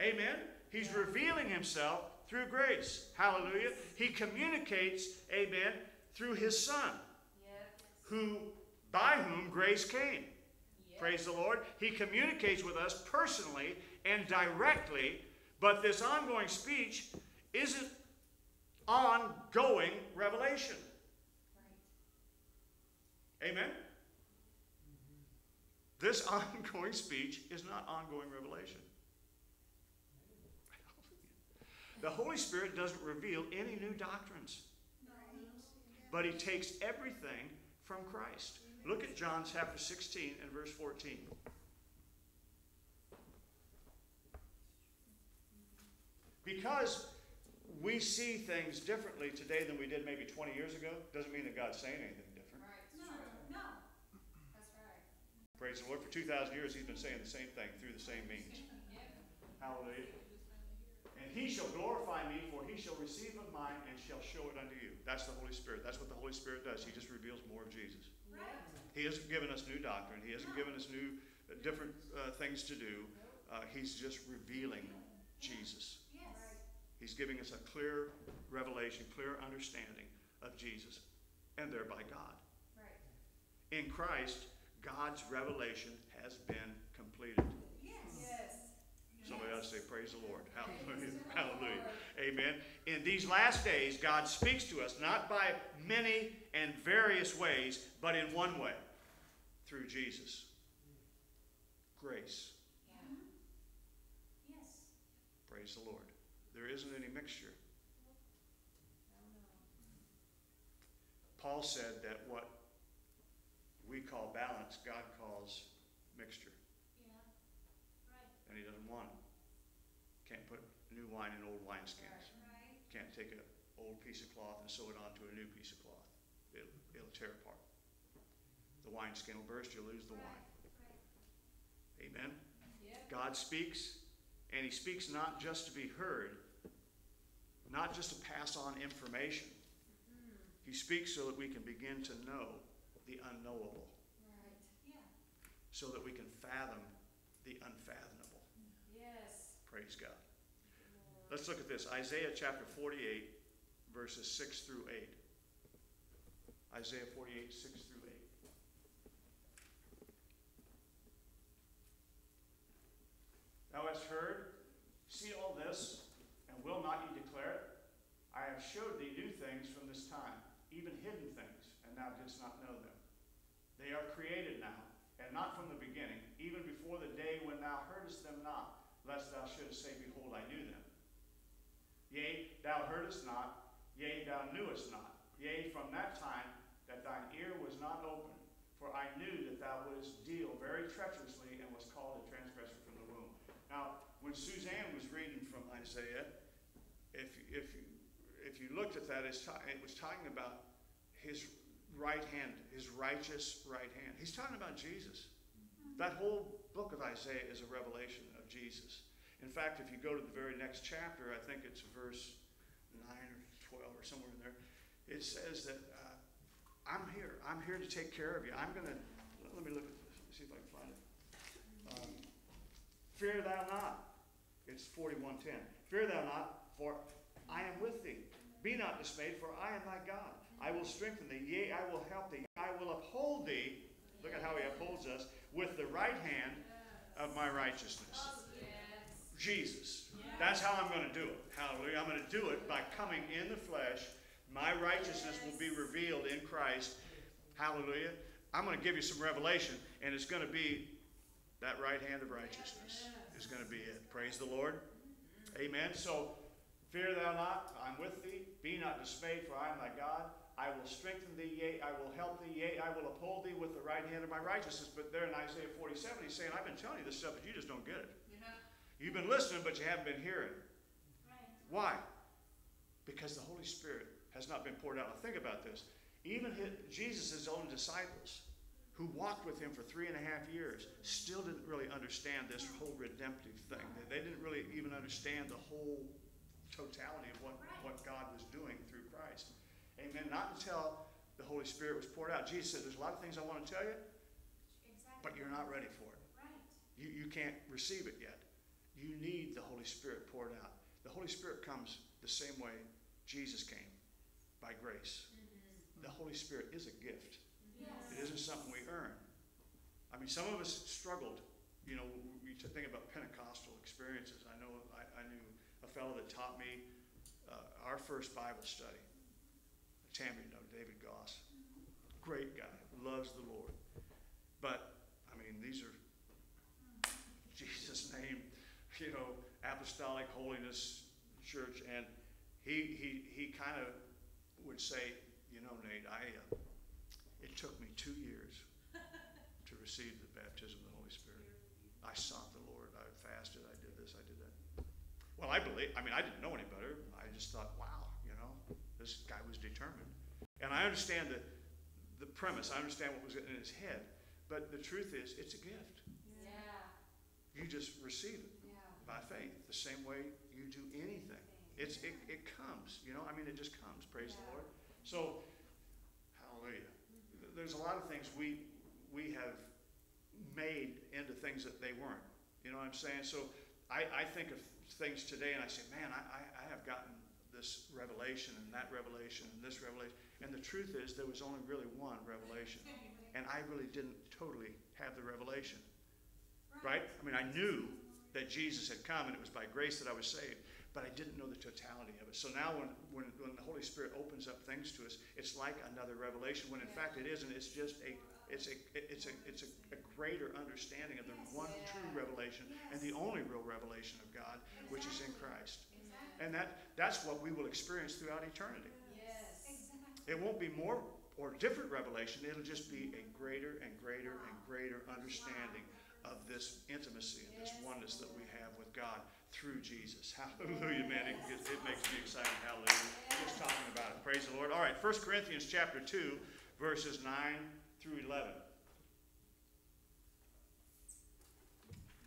Yes, amen? He's revealing Himself through grace. Hallelujah. He communicates, amen, through His Son, who by whom grace came. Yes. Praise the Lord. He communicates with us personally and directly, but this ongoing speech isn't ongoing revelation. Right. Amen? This ongoing speech is not ongoing revelation. The Holy Spirit doesn't reveal any new doctrines. Right. But He takes everything from Christ. Look at John chapter 16 and verse 14. Because we see things differently today than we did maybe 20 years ago. Doesn't mean that God's saying anything different. Right. No. That's right. Praise the Lord. For 2,000 years, He's been saying the same thing through the same means. Yeah. Hallelujah. And He shall glorify Me, for He shall receive of Mine and shall show it unto you. That's the Holy Spirit. That's what the Holy Spirit does. He just reveals more of Jesus. Right. He hasn't given us new doctrine. He hasn't given us new, different things to do. He's just revealing Jesus. He's giving us a clear revelation, clear understanding of Jesus, and thereby God. Right. In Christ, God's revelation has been completed. Yes. Yes. Somebody ought to say, praise the Lord. Hallelujah. Hallelujah. Amen. In these last days, God speaks to us, not by many and various ways, but in one way, through Jesus. Grace. Yeah. Yes. Praise the Lord. There isn't any mixture. Paul said that what we call balance, God calls mixture. Yeah, right. And he doesn't want it. Can't put new wine in old wineskins. Right. Can't take an old piece of cloth and sew it onto a new piece of cloth. It'll tear apart. The wineskin will burst, you'll lose the wine. Right. Amen? Yeah. God speaks, and he speaks not just to be heard, not just to pass on information. Mm. He speaks so that we can begin to know the unknowable. Right. Yeah. So that we can fathom the unfathomable. Yes. Praise God. Lord. Let's look at this. Isaiah chapter 48, verses 6 through 8. Isaiah 48, 6 through 8. Thou hast heard, see all this, and will not ye declare it? I have showed thee new things from this time, even hidden things, and thou didst not know them. They are created now, and not from the beginning, even before the day when thou heardest them not, lest thou shouldest say, Behold, I knew them. Yea, thou heardest not, yea, thou knewest not, yea, from that time that thine ear was not open. For I knew that thou wouldest deal very treacherously, and was called a transgressor from the womb. Now, when Suzanne was reading from Isaiah, if you looked at that, it was talking about his right hand, his righteous right hand. He's talking about Jesus. That whole book of Isaiah is a revelation of Jesus. In fact, if you go to the very next chapter, I think it's verse 9 or 12 or somewhere in there, it says that I'm here. I'm here to take care of you. I'm going to, let me look at this, see if I can find it. Fear thou not. It's 41:10. Fear thou not, for I am with thee. Be not dismayed, for I am thy God. I will strengthen thee. Yea, I will help thee. I will uphold thee. Look at how he upholds us with the right hand of my righteousness. Jesus. That's how I'm going to do it. Hallelujah. I'm going to do it by coming in the flesh. My righteousness will be revealed in Christ. Hallelujah. I'm going to give you some revelation, and it's going to be that right hand of righteousness is going to be it. Praise the Lord. Amen. So, fear thou not, I'm with thee. Be not dismayed, for I am thy God. I will strengthen thee, yea, I will help thee, yea, I will uphold thee with the right hand of my righteousness. But there in Isaiah 47, he's saying, I've been telling you this stuff, but you just don't get it. Yeah. You've been listening, but you haven't been hearing. Right. Why? Because the Holy Spirit has not been poured out. Now think about this. Even Jesus' own disciples who walked with him for 3.5 years still didn't really understand this whole redemptive thing. They didn't really even understand the whole totality of what God was doing through Christ. Amen. Not until the Holy Spirit was poured out. Jesus said, there's a lot of things I want to tell you, but you're not ready for it. Right. You can't receive it yet. You need the Holy Spirit poured out. The Holy Spirit comes the same way Jesus came. By grace. Mm-hmm. The Holy Spirit is a gift. Yes. It isn't something we earn. I mean, some of us struggled. You know, we think about Pentecostal experiences. I know I knew a fellow that taught me our first Bible study. Tammy, David Goss. Great guy. Loves the Lord. But, I mean, these are Jesus' name, you know, apostolic holiness church. And he kind of would say, you know, Nate, it took me 2 years to receive the baptism of the Holy Spirit. I sought the Lord. I fasted. I did this. I did that. Well, I believe. I mean, I didn't know any better. I just thought, wow, you know, this guy was determined. And I understand the premise. I understand what was in his head. But the truth is, it's a gift. Yeah. You just receive it by faith, the same way you do anything. It comes, you know. I mean, it just comes. Praise the Lord. So, hallelujah. There's a lot of things we have made into things that they weren't. You know what I'm saying? So I think of things today, and I say, man, I have gotten this revelation and that revelation and this revelation. And the truth is, there was only really one revelation, and I really didn't totally have the revelation. Right? I mean, I knew that Jesus had come, and it was by grace that I was saved. But I didn't know the totality of it. So now when the Holy Spirit opens up things to us, it's like another revelation, when in fact it isn't. It's just a greater understanding of the one true revelation and the only real revelation of God, which is in Christ. Exactly. And that's what we will experience throughout eternity. Yes. Exactly. It won't be more or different revelation, it'll just be a greater and greater and greater understanding of this intimacy and this oneness that we have with God through Jesus. Hallelujah, man. It makes me excited. Hallelujah. Just talking about it. Praise the Lord. All right, 1 Corinthians chapter 2, verses 9 through 11.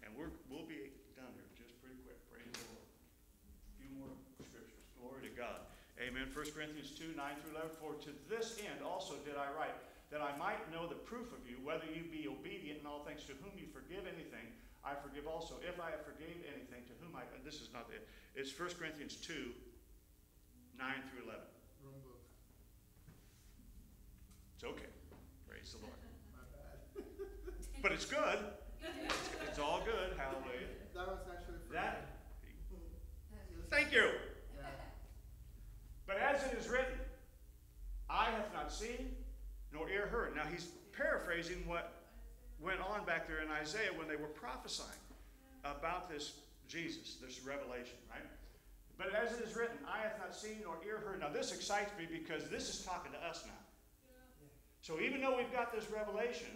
And we'll be done here just pretty quick. Praise the Lord. A few more scriptures. Glory to God. Amen. 1 Corinthians 2, 9 through 11. For to this end also did I write, that I might know the proof of you, whether you be obedient in all things. To whom you forgive anything, I forgive also. If I have forgave anything, to whom I... This is not it. It's 1 Corinthians 2, 9 through 11. Wrong book. It's okay. Praise the Lord. My bad. But it's good. It's all good. Hallelujah. That was actually... That? Thank you. Yeah. But as it is written, I have not seen... nor ear heard. Now he's paraphrasing what went on back there in Isaiah when they were prophesying about this Jesus, this revelation, right? But as it is written, I have not seen nor ear heard. Now this excites me because this is talking to us now. Yeah. So even though we've got this revelation,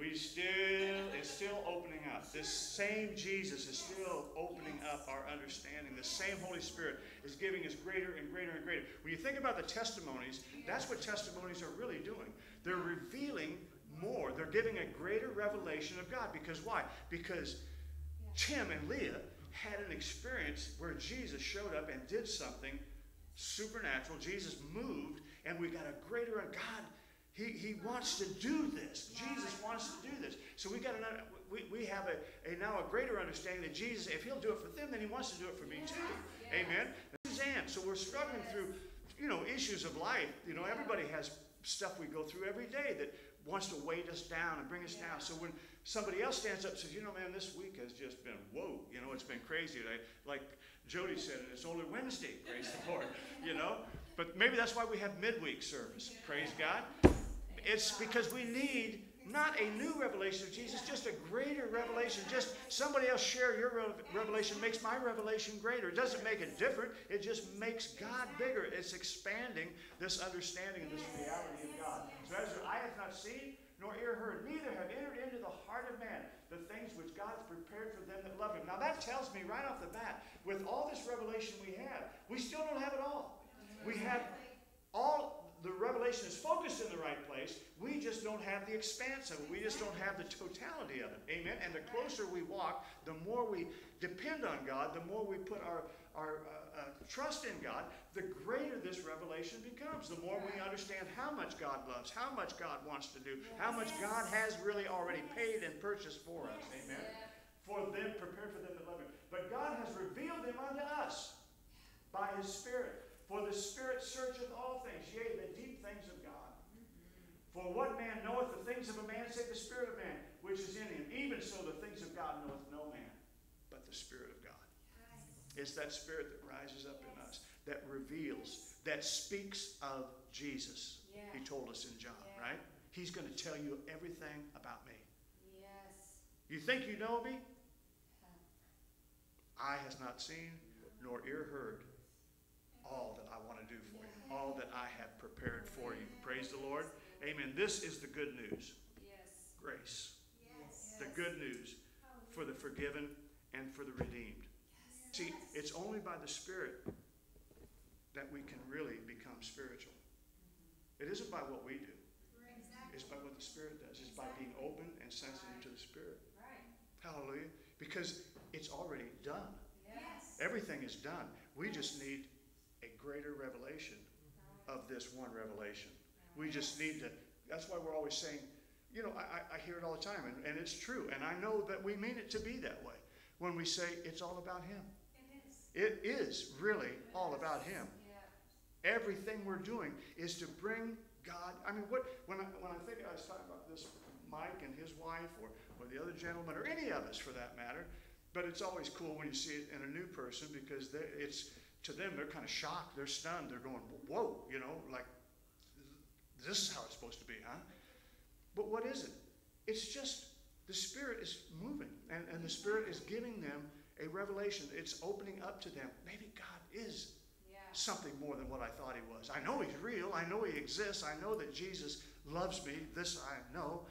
it's still opening up. This same Jesus is still opening up our understanding. The same Holy Spirit is giving us greater and greater and greater. When you think about the testimonies, that's what testimonies are really doing. They're revealing more. They're giving a greater revelation of God. Because why? Because Tim and Leah had an experience where Jesus showed up and did something supernatural. Jesus moved, and we got a greater and God. He wants to do this. Jesus wants to do this. So we have now a greater understanding that Jesus, if he'll do it for them, then he wants to do it for me too. Yes. Amen. And Suzanne, so we're struggling through, issues of life. Everybody has stuff we go through every day that wants to weigh us down and bring us down. So when somebody else stands up and says, man, this week has just been, whoa, it's been crazy. Like Jody said, and it's only Wednesday, praise the Lord, But maybe that's why we have midweek service, praise God. It's because we need not a new revelation of Jesus, just a greater revelation. Just somebody else share your revelation makes my revelation greater. It doesn't make it different. It just makes God bigger. It's expanding this understanding and this reality of God. So as I have not seen nor ear heard, neither have entered into the heart of man the things which God has prepared for them that love him. Now that tells me right off the bat, with all this revelation we have, we still don't have it all. We have all... The revelation is focused in the right place. We just don't have the expanse of it. We just don't have the totality of it. Amen? And the closer we walk, the more we depend on God, the more we put our trust in God, the greater this revelation becomes. The more we understand how much God loves, how much God wants to do, how much God has really already paid and purchased for us. Amen? For them, prepared for them that love him. But God has revealed him unto us by his Spirit. For the Spirit searcheth all things, yea, the deep things of God. For what man knoweth the things of a man, save the spirit of man, which is in him? Even so the things of God knoweth no man, but the Spirit of God. It's that Spirit that rises up in us, that reveals, that speaks of Jesus. Yeah. He told us in John, right? He's going to tell you everything about me. Yes. You think you know me? Eye has not seen, nor ear heard. All that I want to do for you. All that I have prepared for you. Praise the Lord. Amen. This is the good news. Yes. Grace. Yes. The good news for the forgiven and for the redeemed. Yes. See, it's only by the Spirit that we can really become spiritual. It isn't by what we do. Exactly. It's by what the Spirit does. It's by being open and sensitive to the Spirit. Right. Hallelujah. Because it's already done. Yes. Everything is done. We just need a greater revelation of this one revelation. We just need to, that's why we're always saying, I hear it all the time, and it's true, and I know that we mean it to be that way. When we say, it's all about him. It is really all about him. Yeah. Everything we're doing is to bring God, when I think, I was talking about this, Mike and his wife, or the other gentleman, or any of us for that matter, but it's always cool when you see it in a new person, because it's, to them, they're kind of shocked. They're stunned. They're going, whoa, like, this is how it's supposed to be, huh? But what is it? It's just the Spirit is moving, and the Spirit is giving them a revelation. It's opening up to them. Maybe God is something more than what I thought he was. I know he's real. I know he exists. I know that Jesus loves me. This I know.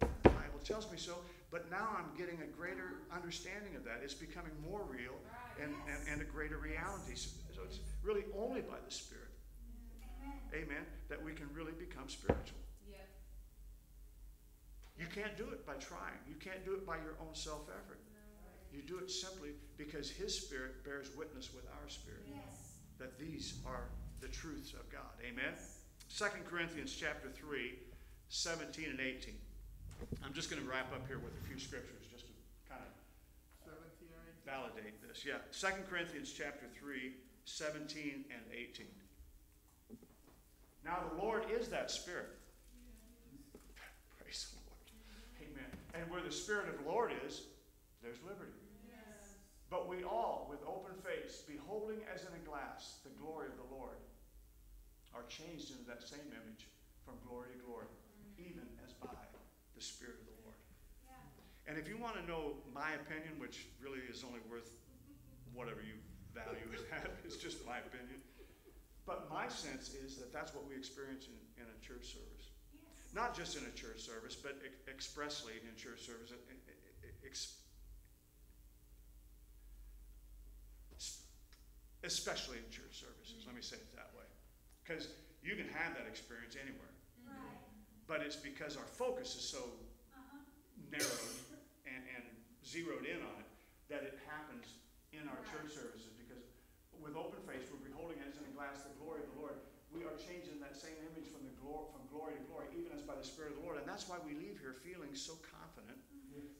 The Bible tells me so. But now I'm getting a greater understanding of that. It's becoming more real and a greater reality. So it's really only by the Spirit, amen, that we can really become spiritual. You can't do it by trying. You can't do it by your own self-effort. You do it simply because his Spirit bears witness with our spirit that these are the truths of God. Amen? 2 Corinthians chapter 3, 17 and 18. I'm just going to wrap up here with a few scriptures just to kind of validate this. Yeah, 2 Corinthians chapter 3, 17 and 18. Now the Lord is that Spirit. Praise the Lord. Amen. And where the Spirit of the Lord is, there's liberty. Yes. But we all, with open face, beholding as in a glass the glory of the Lord, are changed into that same image from glory to glory, even as by the Spirit of the Lord. Yeah. And if you want to know my opinion, which really is only worth whatever you value it at, it's just my opinion. But my sense is that that's what we experience in a church service. Yes. Not just in a church service, but expressly in church service. Especially in church services, let me say it that way. Because you can have that experience anywhere. Right. But it's because our focus is so narrowed and zeroed in on it that it happens in our church services. Because with open face, we're beholding as in a glass the glory of the Lord. We are changing that same image from glory to glory, even as by the Spirit of the Lord. And that's why we leave here feeling so confident,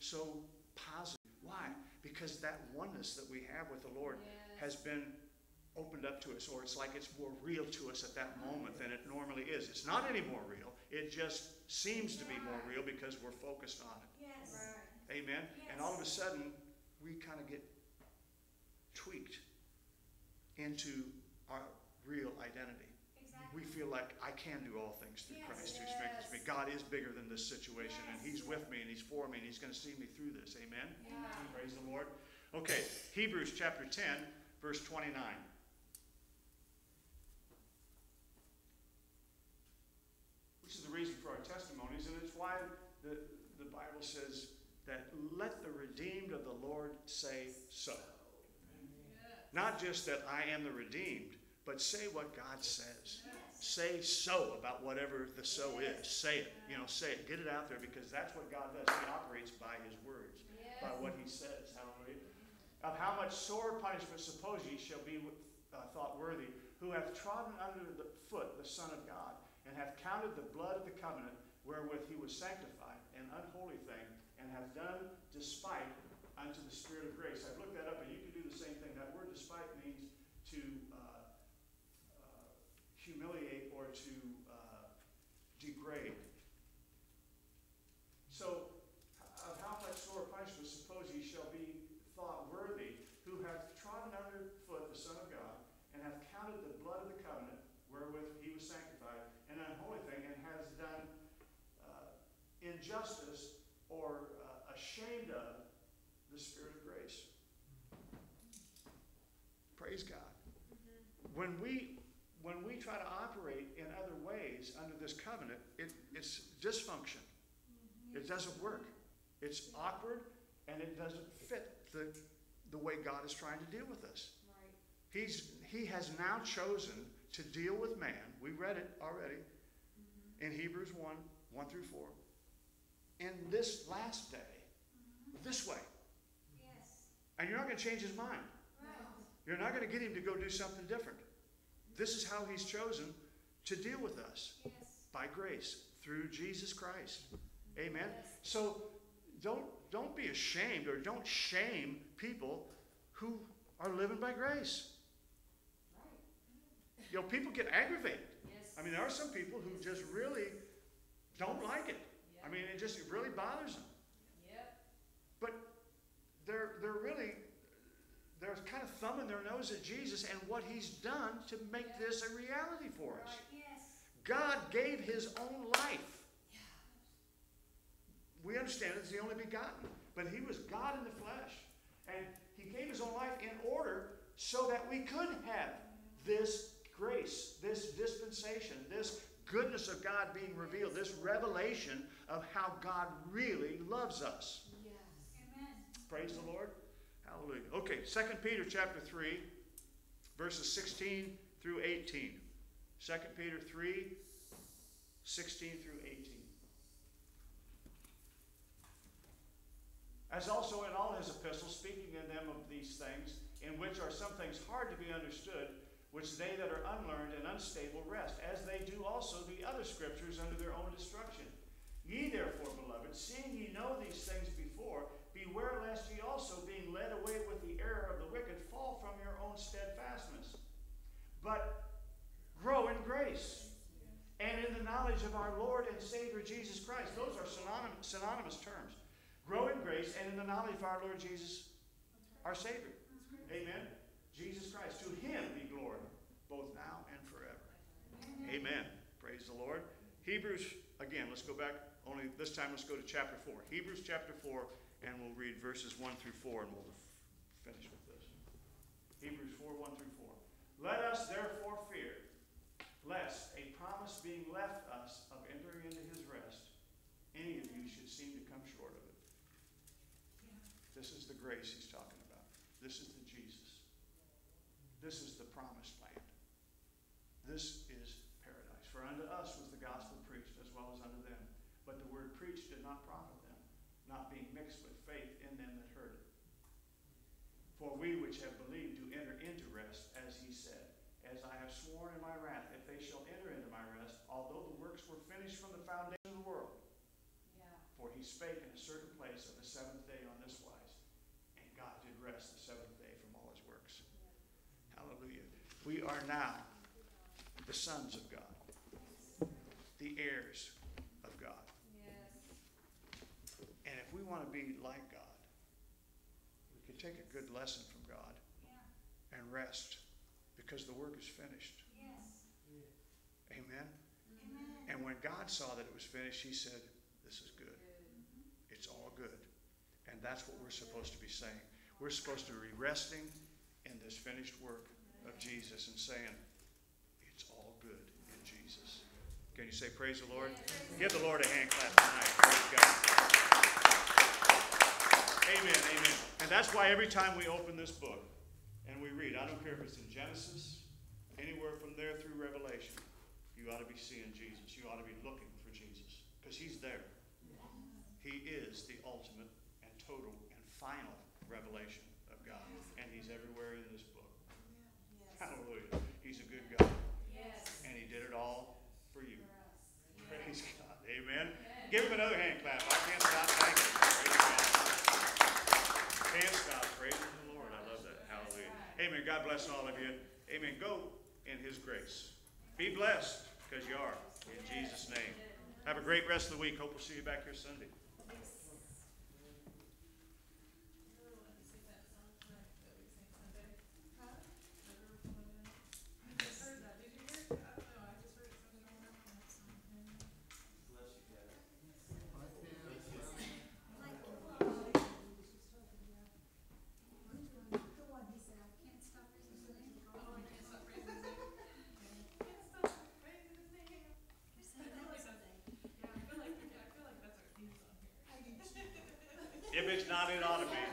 so positive. Why? Because that oneness that we have with the Lord has been opened up to us, or it's like it's more real to us at that moment than it normally is. It's not any more real. It just seems to be more real because we're focused on it. Yes. Right. Amen? Yes. And all of a sudden, we kind of get tweaked into our real identity. Exactly. We feel like I can do all things through Christ who strengthens me. God is bigger than this situation, and he's with me, and he's for me, and he's going to see me through this. Amen? Yeah. Praise the Lord. Okay, Hebrews chapter 10, verse 29. Which is the reason for our testimonies, and it's why the Bible says that let the redeemed of the Lord say so. Not just that I am the redeemed, but say what God says. Say so about whatever the so is. Say it. You know, say it. Get it out there, because that's what God does. He operates by his words, by what he says. Hallelujah. Of how much sore punishment suppose ye shall be thought worthy, who have trodden under the foot the Son of God, and have counted the blood of the covenant wherewith he was sanctified, an unholy thing, and have done despite unto the Spirit of grace. I've looked that up, and you can do the same thing. That word despite means to humiliate or to degrade. So, of how much sore punishment suppose ye shall be thought worthy, who hath trodden under foot the Son of God, and hath counted the blood of the covenant wherewith he was sanctified an unholy thing, and has done injustice or ashamed of the Spirit of grace. Praise God. When we try to operate in other ways under this covenant, it's dysfunction. It doesn't work. It's awkward, and it doesn't fit the way God is trying to deal with us. Right. He has now chosen to deal with man. We read it already in Hebrews 1, 1 through 4. In this last day, this way. Yes. And you're not going to change his mind. Right. You're not going to get him to go do something different. This is how he's chosen to deal with us. Yes. By grace, through Jesus Christ. Amen? Yes. So don't be ashamed, or don't shame people who are living by grace. Right. You know, people get aggravated. Yes. I mean, there are some people who just really don't like it. Yep. I mean, it really bothers them. Yep. But they're kind of thumbing their nose at Jesus and what he's done to make this a reality for us. Right. Yes. God gave his own life. We understand it's the only begotten, but he was God in the flesh, and he gave his own life in order so that we could have this grace, this dispensation, this goodness of God being revealed, this revelation of how God really loves us. Yes. Amen. Praise the Lord. Hallelujah. Okay, 2 Peter chapter 3, verses 16 through 18. 2 Peter 3, 16 through 18. As also in all his epistles, speaking in them of these things, in which are some things hard to be understood, which they that are unlearned and unstable rest, as they do also the other scriptures under their own destruction. Ye therefore, beloved, seeing ye know these things before, beware lest ye also, being led away with the error of the wicked, fall from your own steadfastness. But grow in grace and in the knowledge of our Lord and Savior Jesus Christ. Those are synonymous terms. Grow in grace and in the knowledge of our Lord Jesus, our Savior. Amen. Jesus Christ. To him be glory, both now and forever. Amen. Amen. Praise the Lord. Hebrews, again, let's go back, only this time let's go to chapter 4. Hebrews chapter 4, and we'll read verses 1 through 4, and we'll finish with this. Hebrews 4, 1 through 4. Let us therefore fear, lest a promise being left us of entering into his rest, any of you should seem to come short of it. Yeah. This is the grace he's talking about. This is the Jesus. This is the promised land. This is paradise. For unto us was the gospel preached as well as unto them. But the word preached did not profit them, not being mixed with faith in them that heard it. For we which have believed do enter into rest, as he said, as I have sworn in my wrath, if they shall enter into my rest, although the works were finished from the foundation of the world. Yeah. For he spake in a certain place on the seventh day on this wise, and God did rest the seventh day from all his works. Hallelujah. We are now the sons of God, the heirs of God. Yes. And if we want to be like God, we can take a good lesson from God, yeah, and rest because the work is finished. Yes. Amen? Amen. And when God saw that it was finished, he said, this is good. It's all good. And that's what we're supposed to be saying. We're supposed to be resting in this finished work of Jesus and saying, it's all good in Jesus. Can you say praise the Lord? Give the Lord a hand clap tonight. Praise God. Amen, amen. And that's why every time we open this book and we read, I don't care if it's in Genesis, anywhere from there through Revelation, you ought to be seeing Jesus. You ought to be looking for Jesus because he's there. He is the ultimate and total and final revelation of God, and he's everywhere in this book. Yes. Hallelujah. He's a good God. Yes. And he did it all for you. Yes. Praise God. Amen. Yes. Give him another hand clap. I can't stop thanking him. Praise God. Can't stop praising the Lord. I love that. Hallelujah. Amen. God bless all of you. Amen. Go in his grace. Be blessed, because you are. In Jesus' name. Have a great rest of the week. Hope we'll see you back here Sunday. If it's not, it ought to be.